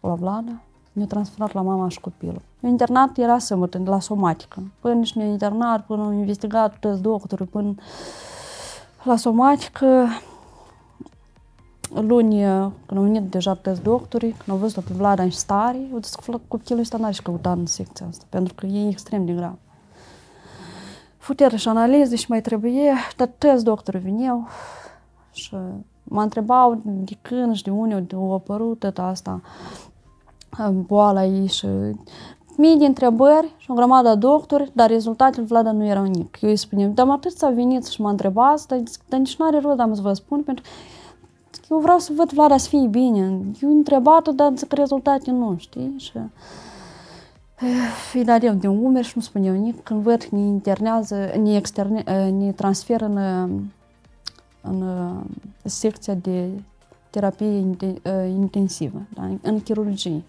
la Vlada. Ne-a transferat la mama și copilul. Internat era sâmbătă, la somatică. Până și ne-a internat, până au investigat toți doctorii, până la somatică. Luni, când au venit deja toți doctorii, când au văzut-o pe Vlada în stare, au zis că copilul ăsta n-ar și căuta în secția asta, pentru că e extrem de grav. Futeră și analize și mai trebuie, dar toți doctorii veneau și mă întrebau de când și de unde au apărut tot asta. Boala ei și mii de întrebări și o grămadă de doctori, dar rezultatele Vlada nu erau nimic. Eu îi spuneam, dar atât s-a venit și mă întrebați, dar, dar nici nu are rost, am să vă spun, pentru că eu vreau să văd Vlada să fie bine. Eu întrebat-o, dar zic rezultate nu, știi? Și îi dădeam din umeri și nu spuneam nimic. Când văd, ne internează, ne, externe, ne transferă în, în secția de terapie intensivă, da? În chirurgie.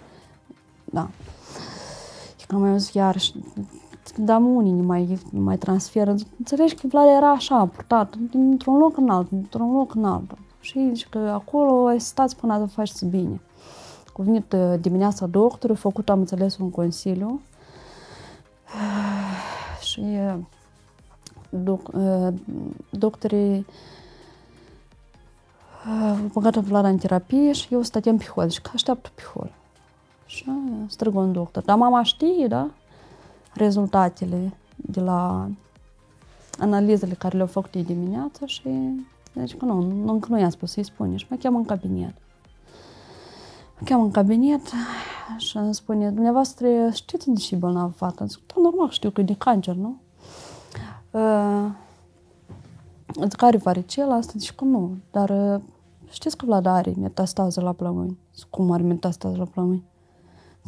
Da. Și că am mai văzut iarăși, dar unii ne mai, mai transferă. Înțelegi că Vlada era așa, purtat, dintr-un loc în altul, dintr-un loc în altul. Și zici că acolo ai stați până să faceți bine. Cu venit dimineața doctorul, făcut, am înțeles, un consiliu. Și doc, doctorii am băgat-o Vlada în terapie și eu stăteam pe hol, și că așteaptă pe hol. Și strigă un doctor. Dar mama știe, da? Rezultatele de la analizele care le-au făcut ei dimineața și zice că nu, încă nu i-a spus să-i spune. Și mă cheamă în cabinet. Mă cheamă în cabinet și îmi spune, dumneavoastră știți de ce e bolnavă fata? Zic, da, normal știu că e de cancer, nu? Uh, Zic, are varicela asta? Zici că nu, dar știți că Vlada are metastază la plămâni. Zic, cum are metastază la plămâni?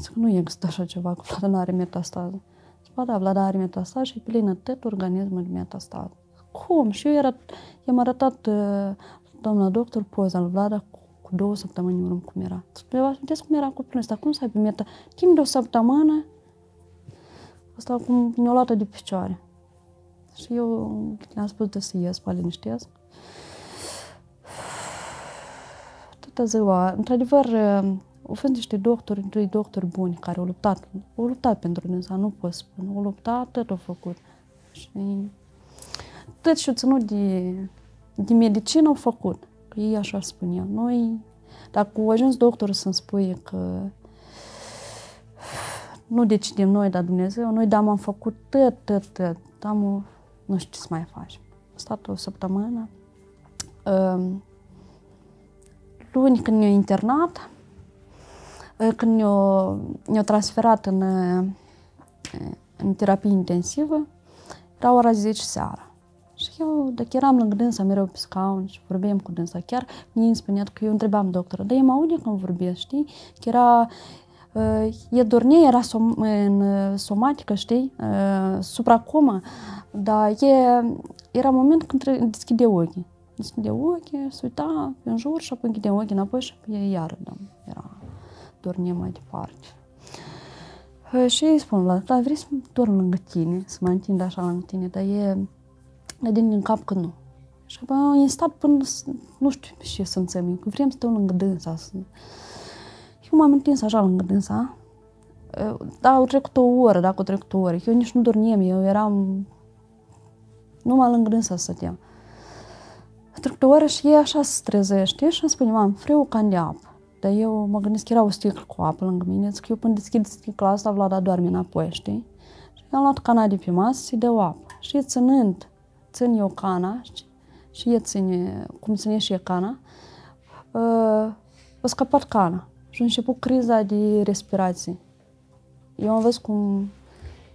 Zic, nu există așa ceva, că Vlada nu are metastază. Zic, ba da, Vlada are metastază și e plină tot organismul de metastază. Cum? Și eu i-am arătat, doamna doctor, poza lui Vlada cu, cu două săptămâni în urmă cum era. Zic, vedeți cum era copilul ăsta, cum să aibă meta? Timp de o săptămână, asta cum ne-a luat-o de picioare. Și eu le-am spus de să ies, mă liniștesc. Toată ziua, într-adevăr, au fost niște doctori, doi doctori buni care au luptat, au luptat pentru noi, nu pot spune, au luptat, tot au făcut. Și tot și-o ținut de, de medicină au făcut, că ei așa spunea. Noi, dacă au ajuns doctorul să-mi spui că nu decidem noi, dar Dumnezeu, noi da, am făcut tot, tot, tot, am o, nu știu ce să mai faci. A stat o săptămână. Luni când ne-au internat, când ne-au ne transferat în, în terapie intensivă, era ora zece seara. Și eu, dacă eram lângă dânsa, mereu pe scaun și vorbeam cu dânsa, chiar mie îmi spunea că eu întrebam doctorul, dar eu mă aude când vorbesc, știi? Că era, e dornie, era som, în somatică, știi? Supracoma, dar e, era moment când deschide ochii. Deschide ochii, se uita în jur și apoi închide ochii înapoi și e iară, da, era dornie mai departe. Și îi spun, Vlad, da, vrei să mă dorm lângă tine, să mă întind așa lângă tine, dar e... Dar din cap că nu. Și am instat până, nu știu ce să înțeleg, că vrem să stau lângă dânsa. Eu m-am întins așa lângă dânsa. Da, au trecut o oră, dacă au trecut o oră. Eu nici nu dormeam, eu eram... Numai lângă dânsa stăteam. A trecut o oră și ea așa se trezește și îmi spune, mamă, freu ca de apă. Dar eu mă gândesc că era o sticlă cu apă lângă mine, zic, eu până deschid sticla asta, Vlada doarme înapoi, știi? Și am luat cana de pe masă și dă o apă. Și ținând, țin eu cana și e ține, cum ține și e cana, a scăpat cana și a început criza de respirație. Eu am văzut cum,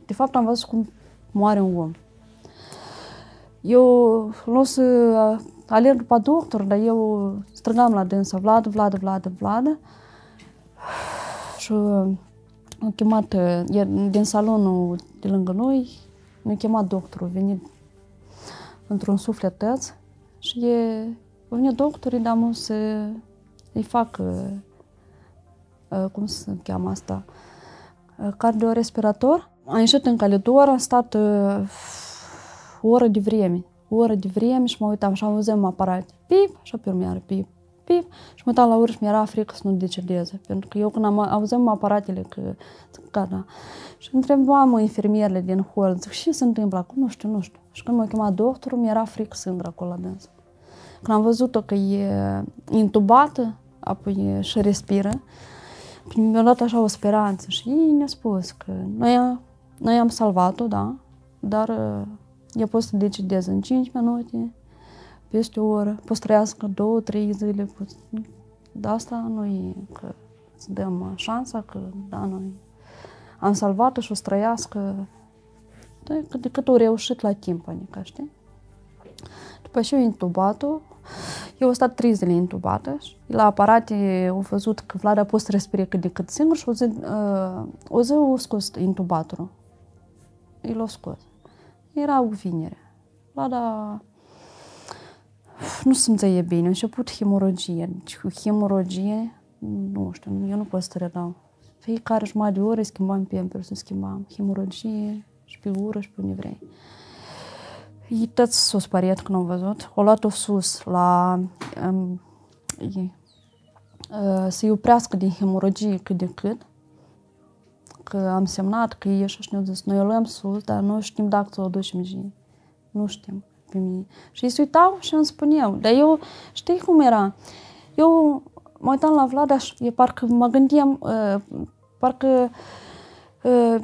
de fapt am văzut cum moare un om. Eu nu să alerg după doctor, dar eu strigam la dânsa, Vlad, Vlad, Vlad, Vlad. Și am chemat, din salonul de lângă noi, ne-a chemat doctorul, a venit într-un sufleteț și e, vine doctorii, dar mă să îi fac, uh, cum se cheamă asta, uh, cardiorespirator. Am ieșit în calidor, am stat uh, o oră de vreme, o oră de vreme și mă uitam și auzeam aparat, pip, și pe urmă iară, pip, pip, și mă uitam la ură și mi-era frică să nu decedeze, pentru că eu când am, auzeam aparatele, că, gata, și întrebam infirmierele din hol, zic, ce se întâmplă acum, nu știu, nu știu. Și când m-a chemat doctorul, mi-era fric să intru acolo la dânsă. Când am văzut-o că e intubată, apoi și respiră, mi-a dat așa o speranță și ei ne-a spus că noi, noi am salvat-o, da, dar ea poate să decideze în cinci minute, peste o oră, poate să trăiască două, trei zile, poți... Dar asta nu e, că îți dăm șansa că, da, noi am salvat-o și o să trăiască de cât au reușit la timp, adică, știi? După ce eu intubat-o, eu am stat trei zile intubată și la aparate au văzut că Vlada poate să respire cât de cât singur și o zi, uh, o zi au scos intubatorul. I l-au scos. Era o vinere. Vlada nu simțea bine, a început hemoragie. Deci hemoragie, nu știu, eu nu pot să redau. Fiecare jumătate de oră schimbam pampers, schimbam hemoragie. Și pe ură și pe unde vrei. Ei toți s-au speriat când au văzut. Au luat-o sus la... Um, ei, uh, să-i oprească din hemoragie cât de cât. Că am semnat că ei așa ne-au zis, noi o luăm sus, dar nu știm dacă o aducem și nu știm pe mine. Și ei se uitau și îmi spuneau. Dar eu, știi cum era? Eu mă uitam la Vlada și eu parcă mă gândeam, uh, parcă... Uh,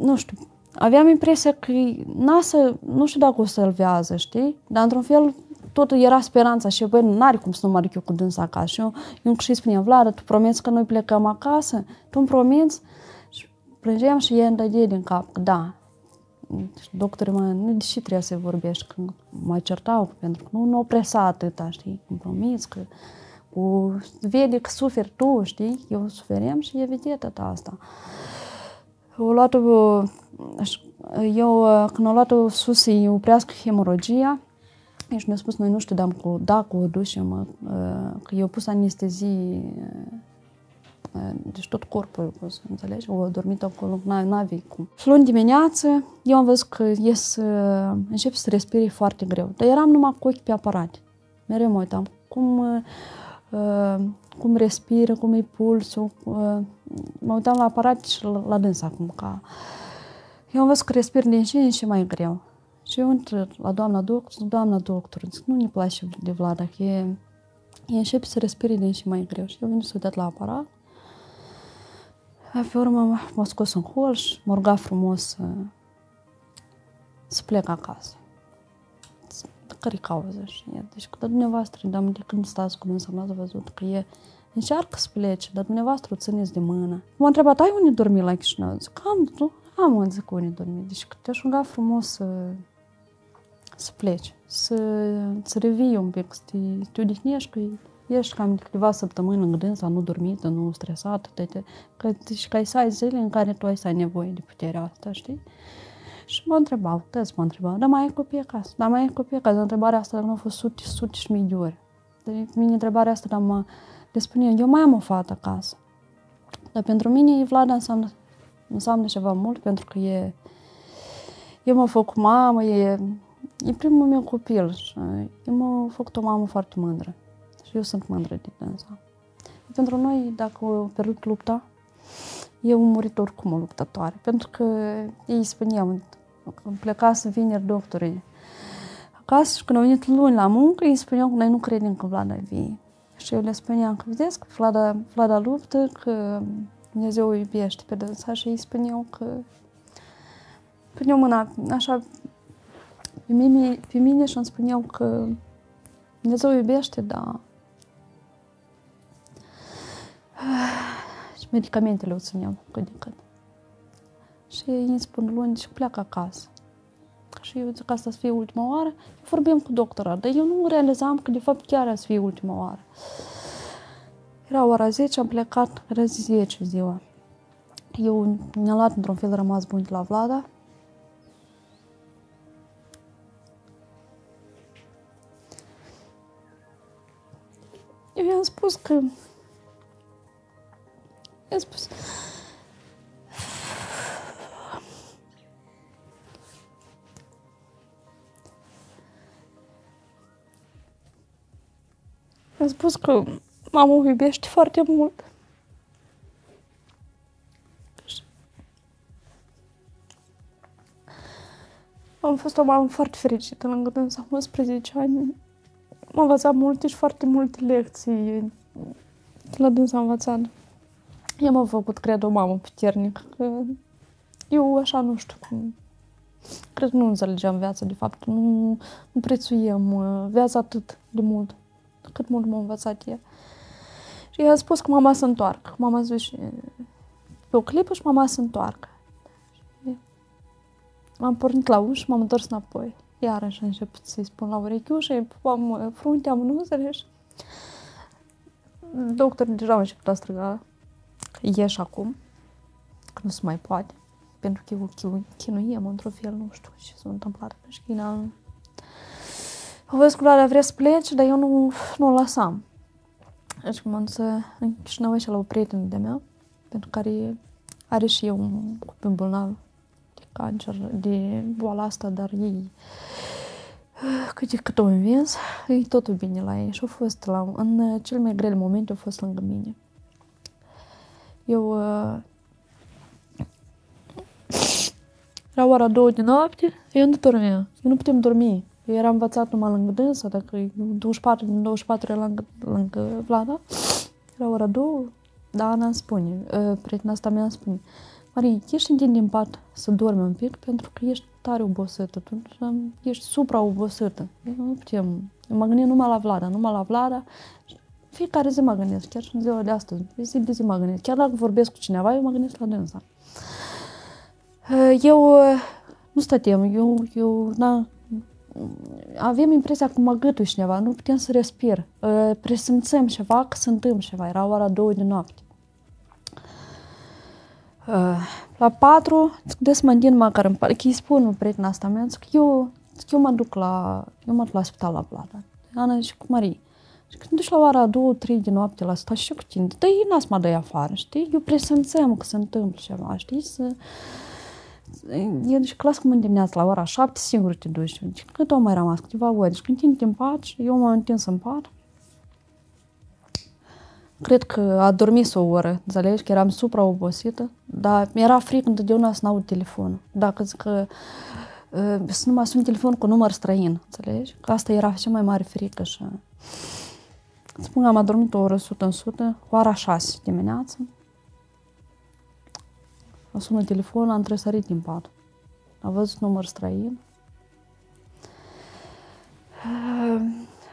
nu știu, aveam impresia că n-a să, nu știu dacă o salvează, știi? Dar într-un fel tot era speranța și băi, n-are cum să nu mă duc eu cu dânsa acasă. Și eu, eu și spuneam, Vlada, tu promiți că noi plecăm acasă? Tu îmi promiți? Și plângeam și ei îmi dădea din cap, că da. Și doctorii mă, deși trebuie să vorbești, că mă certau, pentru că nu, nu presa atâta, știi? Îmi promiți că cu, vede că suferi tu, știi? Eu sufeream și evident asta. O luat-o, eu, când au luat-o sus să-i oprească hemoragia, și ne-a spus, noi nu știu dacă o ducem, că i-au pus anestezie Deci tot corpul, cum să înțelegi, au adormit acolo, n-avei cum. Și luni dimineață, eu am văzut că ies, încep să respire foarte greu. Dar eram numai cu ochii pe aparat. Mereu mă uitam cum, cum respiră, cum e pulsul. Mă uitam la aparat și la, la dâns acum. Ca... Eu am văzut că respir din ce în ce mai greu. Și eu intru la doamna doctor, doamna doctor, zic, nu ne place de Vlada, că e, e începe să respire din ce mai greu. Și eu vin să uitat la aparat. Pe urmă m-a scos în hol și m-a rugat frumos să, să plec acasă. Care-i cauză? Deci, dar dumneavoastră, dar de când stați cu dânsa, m-ați văzut că e, încearcă să plece, dar dumneavoastră o țineți de mână. M-a întrebat, ai unde dormi la Chișinău? Zic, am, nu? Am, am zic, unde dormi. Deci, te-aș ruga frumos să, să pleci, să, să revii un pic, să te, te odihnești, că ești cam de câteva săptămâni în gânsa, nu dormită, nu stresată, că, și că ai să ai zile în care tu ai să ai nevoie de puterea asta, știi? Și mă întrebau, tăți mă întrebau, dar mai ai copii acasă? Dar mai ai copii acasă? Întrebarea asta nu a fost sute, sute și mii de ori. Deci, mine întrebarea asta, dar mă le spune, eu mai am o fată acasă. Dar pentru mine, Vlada înseamnă, înseamnă ceva mult, pentru că e, eu mă fac mamă, e, e primul meu copil. Și eu mă fac o mamă foarte mândră. Și eu sunt mândră de dânsa. Pentru noi, dacă au pierdut lupta, eu am murit oricum o luptătoare, pentru că ei spuneam, când plecasem vineri doctorii acasă și când au venit luni la muncă, ei spuneau că noi nu credem că Vlada vie. Și eu le spuneam că vedeți că Vlada, Vlada luptă, că Dumnezeu o iubește pe dânsa și ei spuneau că puneau mâna așa pe mine, pe mine și îmi spuneau că Dumnezeu o iubește, dar medicamentele o țineam cât de cât. Și ei îmi spun luni și pleacă acasă. Și eu zic, asta să fie ultima oară. Vorbim cu doctora, dar eu nu realizam că de fapt chiar să fie ultima oară. Era ora zece, am plecat, era zece ziua. Eu ne-am luat într-un fel rămas bun de la Vlada. Eu i-am spus că I-am spus. I-am spus că mama o iubește foarte mult. Am fost o mamă foarte fericită lângă dânsa, am unsprezece ani. Am învățat multe și foarte multe lecții. La dânsa am învățat. Eu m-am făcut, cred, o mamă puternică, că eu așa nu știu cum, cred că nu înțelegeam viața, de fapt, nu, nu prețuiem viața atât de mult, cât mult m-a învățat ea. Și i-a spus că mama se întoarcă, mama zice pe o clipă și mama se întoarcă. M-am pornit la ușă, m-am întors înapoi, iarăși am început să-i spun la urechiușă, am fruntea, am nuzele și doctorul deja a început a striga. Ieși acum, că nu se mai poate, pentru că eu chinuiem într-un fel, nu știu ce s-a întâmplat. Și că am văzut că Vlada vrea să plece, dar eu nu, nu o lasam. Deci m-am dus în Chișinău și la o prietenă de-a mea, pentru care are și eu un copil bolnav de cancer, de boala asta, dar ei cât de cât au învins, e totul bine la ei și au fost la, în cel mai grele momente au fost lângă mine. Eu uh, era ora două din noapte, eu nu dormeam, eu nu putem dormi. Eu eram învățat numai lângă dânsa, dacă douăzeci și patru din douăzeci și patru era lângă, lângă Vlada. Era ora două, dar Ana îmi spune, uh, prietena asta mea îmi spune, Marie, ești din din pat să dormi un pic, pentru că ești tare obosită, tu ești supra-obosită. Eu nu putem, eu mă gândeam numai la Vlada, numai la Vlada. Fiecare zi mă gândesc, chiar și în ziua de astăzi, zi de zi mă gândesc. Chiar dacă vorbesc cu cineva, eu mă gândesc la dânsa. Eu nu stăteam, eu, eu na, aveam impresia că mă gâtui cineva, nu puteam să respir. Presimțeam ceva, că se întâmplă ceva, era ora două din noapte. La patru, des mă întind măcar în parc, îi spun prietena asta mea, zic, eu, eu mă duc la, eu mă duc la spital la Vlada. Ana zice, cu Marie. Și când duci la ora două, trei din noapte la asta, și eu cu tine, dă-i nasma, dă-i afară, știi? Eu presimțeam că se întâmplă ceva, știi? Să... Eu zic, las cum în dimineața la ora șapte, singur te duci. Cât o mai rămas, câteva ori. Și când tine te împaci, eu m-am întins în pat. Cred că a dormit o oră, înțelegi, că eram supraobosită, dar mi-era frică întotdeauna să n-aud telefonul. Dacă zic că să nu mă sun telefon cu număr străin, înțelegi? Că asta era cea mai mare frică și... Spun că am adormit o oră sută în sută, ora șase dimineața. Mă sună telefonul, am tresărit din pat. Am văzut număr străin.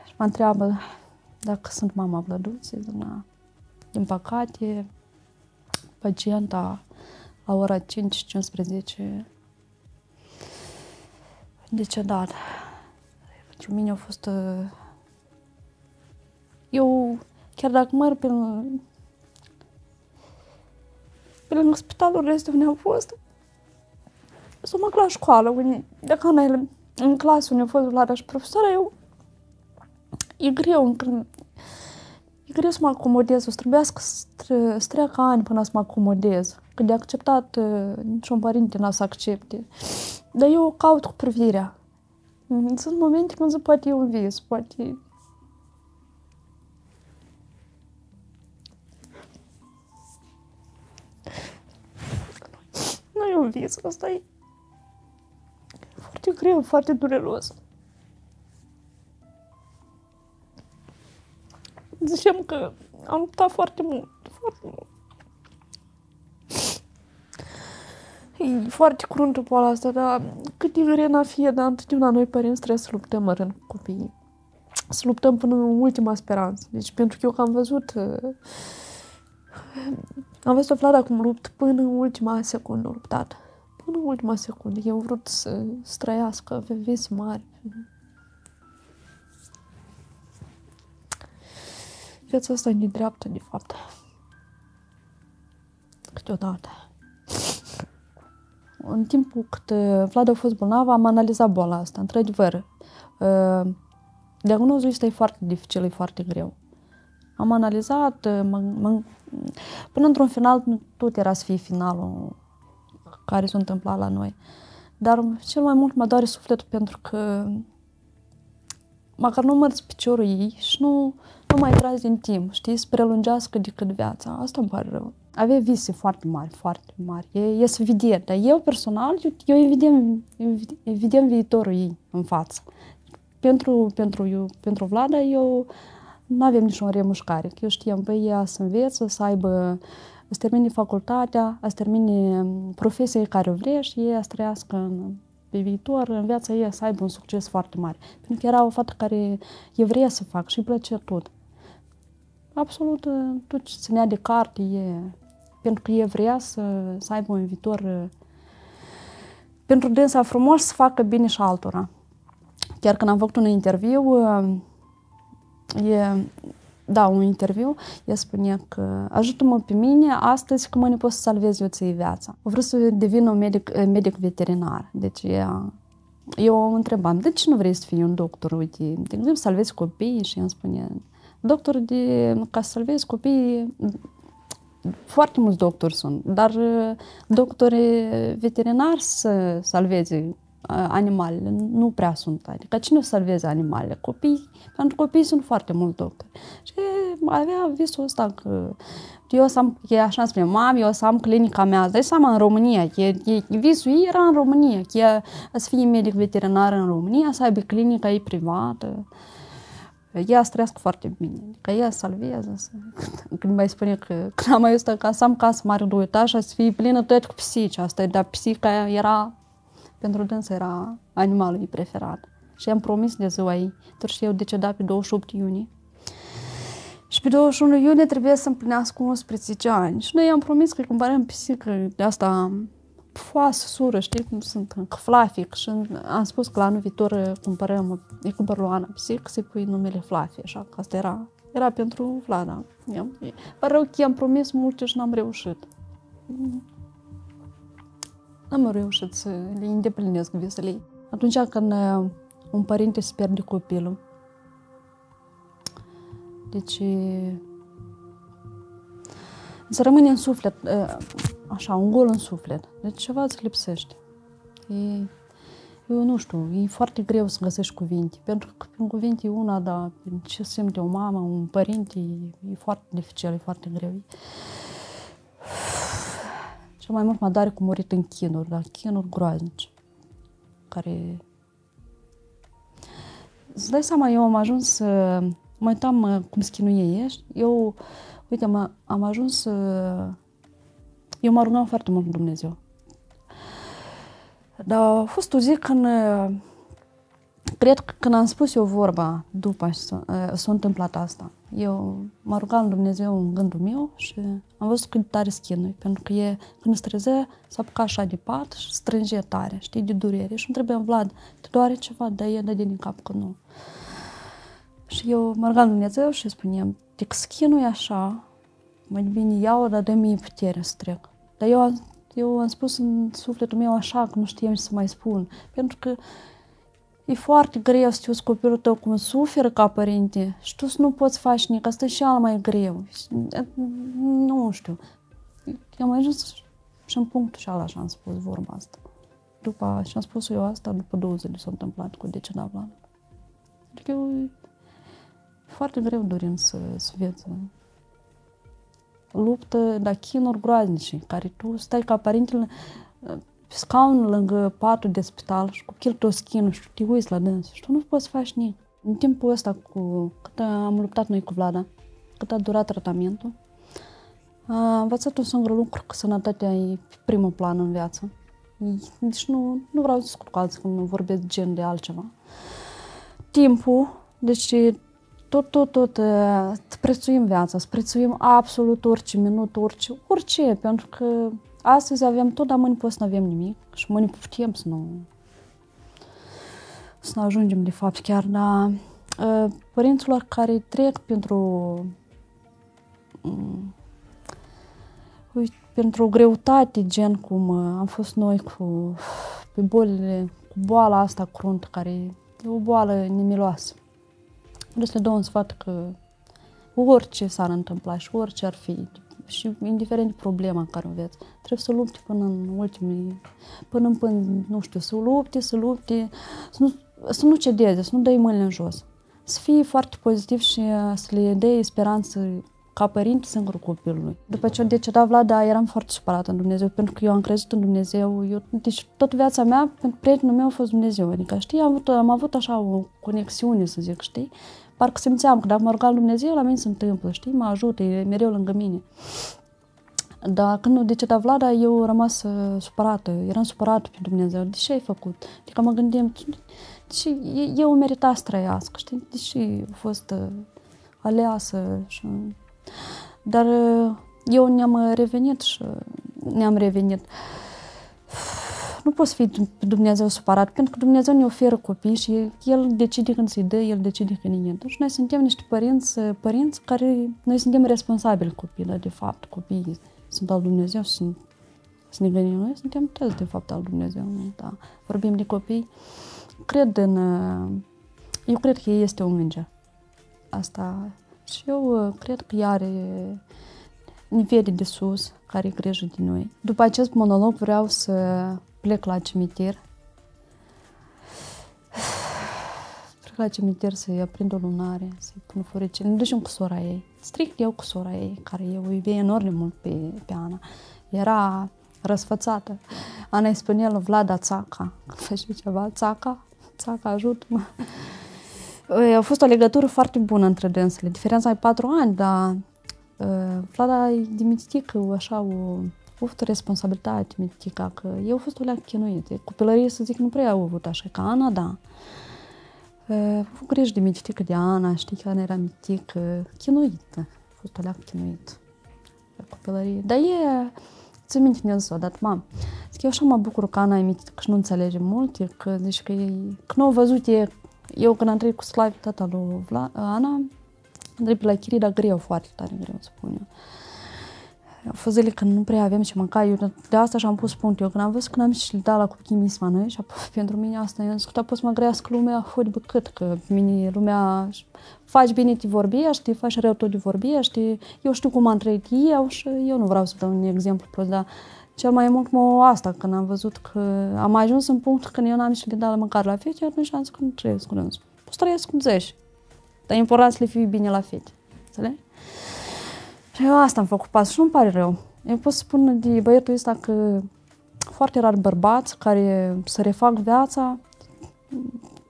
Și mă întreabă dacă sunt mama Vlăduței, zic, din păcate, pacienta la ora cinci, cincisprezece decedat. Pentru mine a fost... Eu, chiar dacă merg pe lângă spitalul rest unde am fost, să mă duc la școală, unde, dacă în, în clasă unde a fost Vlada și profesoara, eu, e greu, e greu să mă acomodez, o să trebuiască să treacă ani până să mă acomodez, că de acceptat niciun părinte n-a să accepte, dar eu caut cu privirea. Sunt momente când poate e un vis, poate... un vis, asta e foarte greu, foarte dureros. Ziceam că am luptat foarte mult, foarte mult. E foarte crunt după asta, dar cât de greu fie, dar întotdeauna noi părinți trebuie să luptăm în rând cu copiii. Să luptăm până în ultima speranță. Deci pentru că eu că am văzut Am văzut-o Vlada cum lupt până în ultima secundă, luptat. Până în ultima secundă. Eu am vrut să, să trăiască pe vise mari. Viața asta e nedreaptă, de fapt. Câteodată. În timpul cât Vlada a fost bolnavă, am analizat boala asta, într-adevăr. Diagnozul ăsta e foarte dificil, e foarte greu. Am analizat, până într-un final, tot era să fie finalul care s-a întâmplat la noi. Dar cel mai mult mă doare sufletul pentru că măcar nu mărți piciorul ei și nu, nu mai tras din timp, știi, să prelungească decât viața. Asta îmi pare rău. Avea vise foarte mari, foarte mari. E, e să vedem, dar eu personal, eu evident, evident viitorul ei în față. Pentru, pentru, eu, pentru Vlada, eu... Nu avem niciun remușcare. Eu știam, băi, ea să înveță, să aibă, să termine facultatea, să termine profesia care o vrea și ea să trăiască în, pe viitor, în viața ei să aibă un succes foarte mare. Pentru că era o fată care e vrea să facă și îi plăcea tot. Absolut, tot ce ținea de carte e, pentru că e vrea să, să aibă un viitor pentru dânsa frumos, să facă bine și altora. Chiar când am făcut un interviu, E, da, un interviu, ea spunea că ajută-mă pe mine astăzi că mâine pot să salvez eu ție viața. Vreau să devină un medic, medic veterinar. Deci ea, eu o întrebam, de ce nu vrei să fii un doctor? Uite, de exemplu, salvezi copiii și îmi spune, doctor de, ca să salvezi copiii, foarte mulți doctori sunt, dar doctori veterinari să salveze animalele nu prea sunt, adică cine o salveze animalele? Copii, pentru copii sunt foarte mulți doctori. Și avea visul ăsta că eu o să am, e așa îmi spune, mami, eu o să am clinica mea, îți dai seama, în România, e, e, visul ei era în România, că să fie medic veterinar în România, să aibă clinica ei privată, ea să trăiască foarte bine, că ea salvează. Să... Când mai spune că crama este ca să am casă mare de oitaș, să fie plină tot cu pisici, asta, dar pisica era... Pentru dânsa era animalul ei preferat. Și i-am promis de ziua ei. Tot și eu deceda pe douăzeci și opt iunie. Și pe douăzeci și unu iunie trebuie să împlinească unsprezece ani. Și noi i-am promis că cumpărăm pisică de asta foasă, sură, știi cum sunt, încă Fluffy. Și am spus că la anul viitor cumpărăm, îi cumpăr lui Ana pisică, să-i pui numele Fluffy. Așa că asta era, era pentru Vlada. Pare rău că i-am promis multe și n-am reușit. N-am reușit să le îndeplinesc visele ei. Atunci când un părinte se pierde copilul, Deci îți rămâne în suflet, așa, un gol în suflet. Deci ceva îți lipsește. E, eu nu știu, e foarte greu să găsești cuvinte. Pentru că prin cuvinte e una, dar ce simte o mamă, un părinte, e, e foarte dificil, e foarte greu. Cel mai mult mă doare cu murit în chinuri, dar chinuri groaznice, care... Îți dai seama, eu am ajuns să... Mă uitam cum schinuie ești. Eu, uite, am, am ajuns să... Eu m-am rugat foarte mult cu Dumnezeu. Dar a fost o zi când... Cred că când am spus eu vorba după și s-a întâmplat asta. Eu m-am rugat în Dumnezeu în gândul meu și am văzut cât tare schinui. Pentru că e, când îți trezea, s-a apucat așa de pat și strângea tare, știi, de durere. Și îmi trebuia, Vlad, te doare ceva? Da, e, dă din cap că nu. Și eu m-am rugat în Dumnezeu și spuneam, te schinui așa, mai bine iau, dar dă-mi putere să trec. Dar eu am, eu am spus în sufletul meu așa, că nu știam ce să mai spun. Pentru că e foarte greu să știuți copilul tău cum suferă ca părinte și tu să nu poți face nici, asta e și al mai greu. Nu știu. Am ajuns și în punctul și ala și am spus vorba asta. După, și am spus eu asta, după două zile s-a întâmplat cu decedat Vlad. Adică e foarte greu dorim să, să vieță. Luptă, dar chinuri groaznice, care tu stai ca părintele, scaun lângă patul de spital și copilul tău schinul și te uiți la dâns și tu nu poți să faci nici. În timpul ăsta, cu, cât am luptat noi cu Vlada, cât a durat tratamentul, am învățat un singur lucru, că sănătatea e pe primul plan în viață. Deci nu, nu vreau să discut cu alții când vorbesc gen de altceva. Timpul, deci tot, tot, tot, îți prețuim viața, îți prețuim absolut orice minut, orice, orice, pentru că astăzi avem tot, dar mâine poți să nu avem nimic și mâine putem să nu, să nu ajungem de fapt chiar, dar părinților care trec pentru, pentru o greutate, gen cum am fost noi cu, pe bolile, cu boala asta cruntă, care e o boală nemiloasă. Vreau să le dau un sfat că orice s-ar întâmpla și orice ar fi, și indiferent de problema care o aveți, trebuie să lupte până în ultimii, până în, până, nu știu, să lupte, să lupte, să nu, să nu cedeze, să nu dai mâinile în jos. Să fii foarte pozitiv și să le dai speranță ca părinte singurul copilului. După ce a decedat Vlada, eram foarte supărată în Dumnezeu, pentru că eu am crezut în Dumnezeu. Eu, deci tot viața mea, pentru prietenul meu a fost Dumnezeu. Adică, știi, am avut, am avut așa o conexiune, să zic, știi? Parcă simțeam că dacă mă ruga Dumnezeu, la mine se întâmplă, știi? Mă ajută, e mereu lângă mine. Dar când a decedat Vlada, eu am rămas supărată, eram supărată pe Dumnezeu. De ce ai făcut? Adică mă gândeam, și eu merita să trăiască, știi? Deși a fost aleasă și... Dar eu ne-am revenit și ne-am revenit. Nu poți fi Dumnezeu supărat, pentru că Dumnezeu ne oferă copii și El decide când să-i dă, El decide când îi dă. Și noi suntem niște părinți, părinți care noi suntem responsabili copii, dar de fapt copiii sunt al Dumnezeu, sunt, sunt ne gândim, noi suntem toți de fapt al Dumnezeu. Da. Vorbim de copii, cred în... Eu cred că este un înger. Asta... Și eu cred că ea are nivele de sus care grijă de noi. După acest monolog vreau să plec la cimitir. Plec la cimitir să-i aprind o lunare, să-i pun furicele. Ne ducem cu sora ei. Strict eu cu sora ei, care eu o iubea enorm de mult pe, pe Ana. Era răsfățată. Ana îi spunea lui Vlada, țaca. Când făcea ceva, țaca, țaca, ajută-mă. A fost o legătură foarte bună între dânsele. Diferența e patru ani, dar uh, Vlada e de mitică, așa, o oftă responsabilitate mitică, că eu a fost o leacă chinuită. Copilărie, să zic, nu prea au avut așa, ca Ana, da. Uh, a fost grijă de mitică de Ana, știi, că Ana era mitică, chinuită. A fost o leacă chinuită, copilărie. Dar e, ți minte din ziua, dar mam, zic, eu așa mă bucur că Ana e mitică și nu înțelege multe, că zici că e, că nu au văzut e. Eu când am trăit cu Slav, tata lui Ana, am trăit pe la Chiri, dar greu, foarte tare greu, spun eu. Au fost zile când nu prea aveam ce mânca, eu de asta și-am pus punct. Eu când am văzut, când am și dat la copii mi mână, și pentru mine asta, eu am zis că pot să mă grească lumea, fă-i bă cât, că mine lumea, faci bine, te vorbești, faci rău, tot te vorbești, eu știu cum am trăit eu și eu nu vreau să dau un exemplu prost, dar cel mai mult mă asta, când am văzut că am ajuns în punct când eu n-am și le dat la mâncare la fete, atunci am zis că nu trebuie să curăț. Poți trăiesc cum zici, dar e important să le fii bine la fete, înțelegi? Și eu asta am făcut pas și nu-mi pare rău. Eu pot să spun de băietul ăsta că foarte rar bărbați care să refac viața.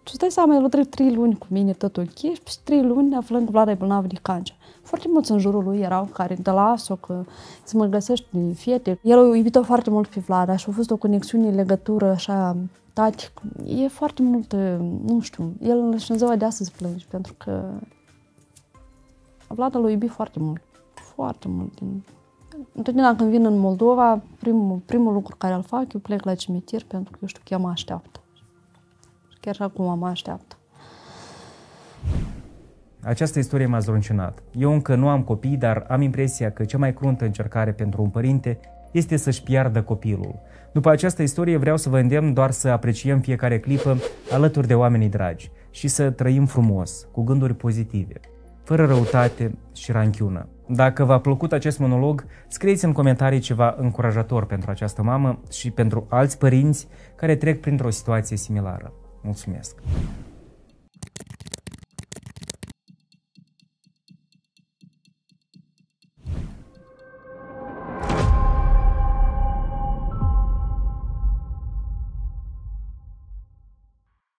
Tu-ți dai seama, el a trăit trei luni cu mine, tot ok, și trei luni aflând că Vlada e bolnavă de cancer. Foarte mulți în jurul lui erau care de las-o, că să mă găsești de fiete. El a iubit-o foarte mult pe Vlada și a fost o conexiune, legătură, așa, tati. E foarte mult, nu știu, el și în ziua de astăzi plânge, pentru că Vlada l-a iubit foarte mult. Foarte mult. Întotdeauna când vin în Moldova, primul, primul lucru care îl fac, eu plec la cimitir pentru că eu știu că ea mă așteaptă. Și chiar și acum mă așteaptă. Această istorie m-a zdruncinat. Eu încă nu am copii, dar am impresia că cea mai cruntă încercare pentru un părinte este să-și piardă copilul. După această istorie vreau să vă îndemn doar să apreciem fiecare clipă alături de oamenii dragi și să trăim frumos, cu gânduri pozitive, fără răutate și ranchiună. Dacă v-a plăcut acest monolog, scrieți în comentarii ceva încurajator pentru această mamă și pentru alți părinți care trec printr-o situație similară. Mulțumesc!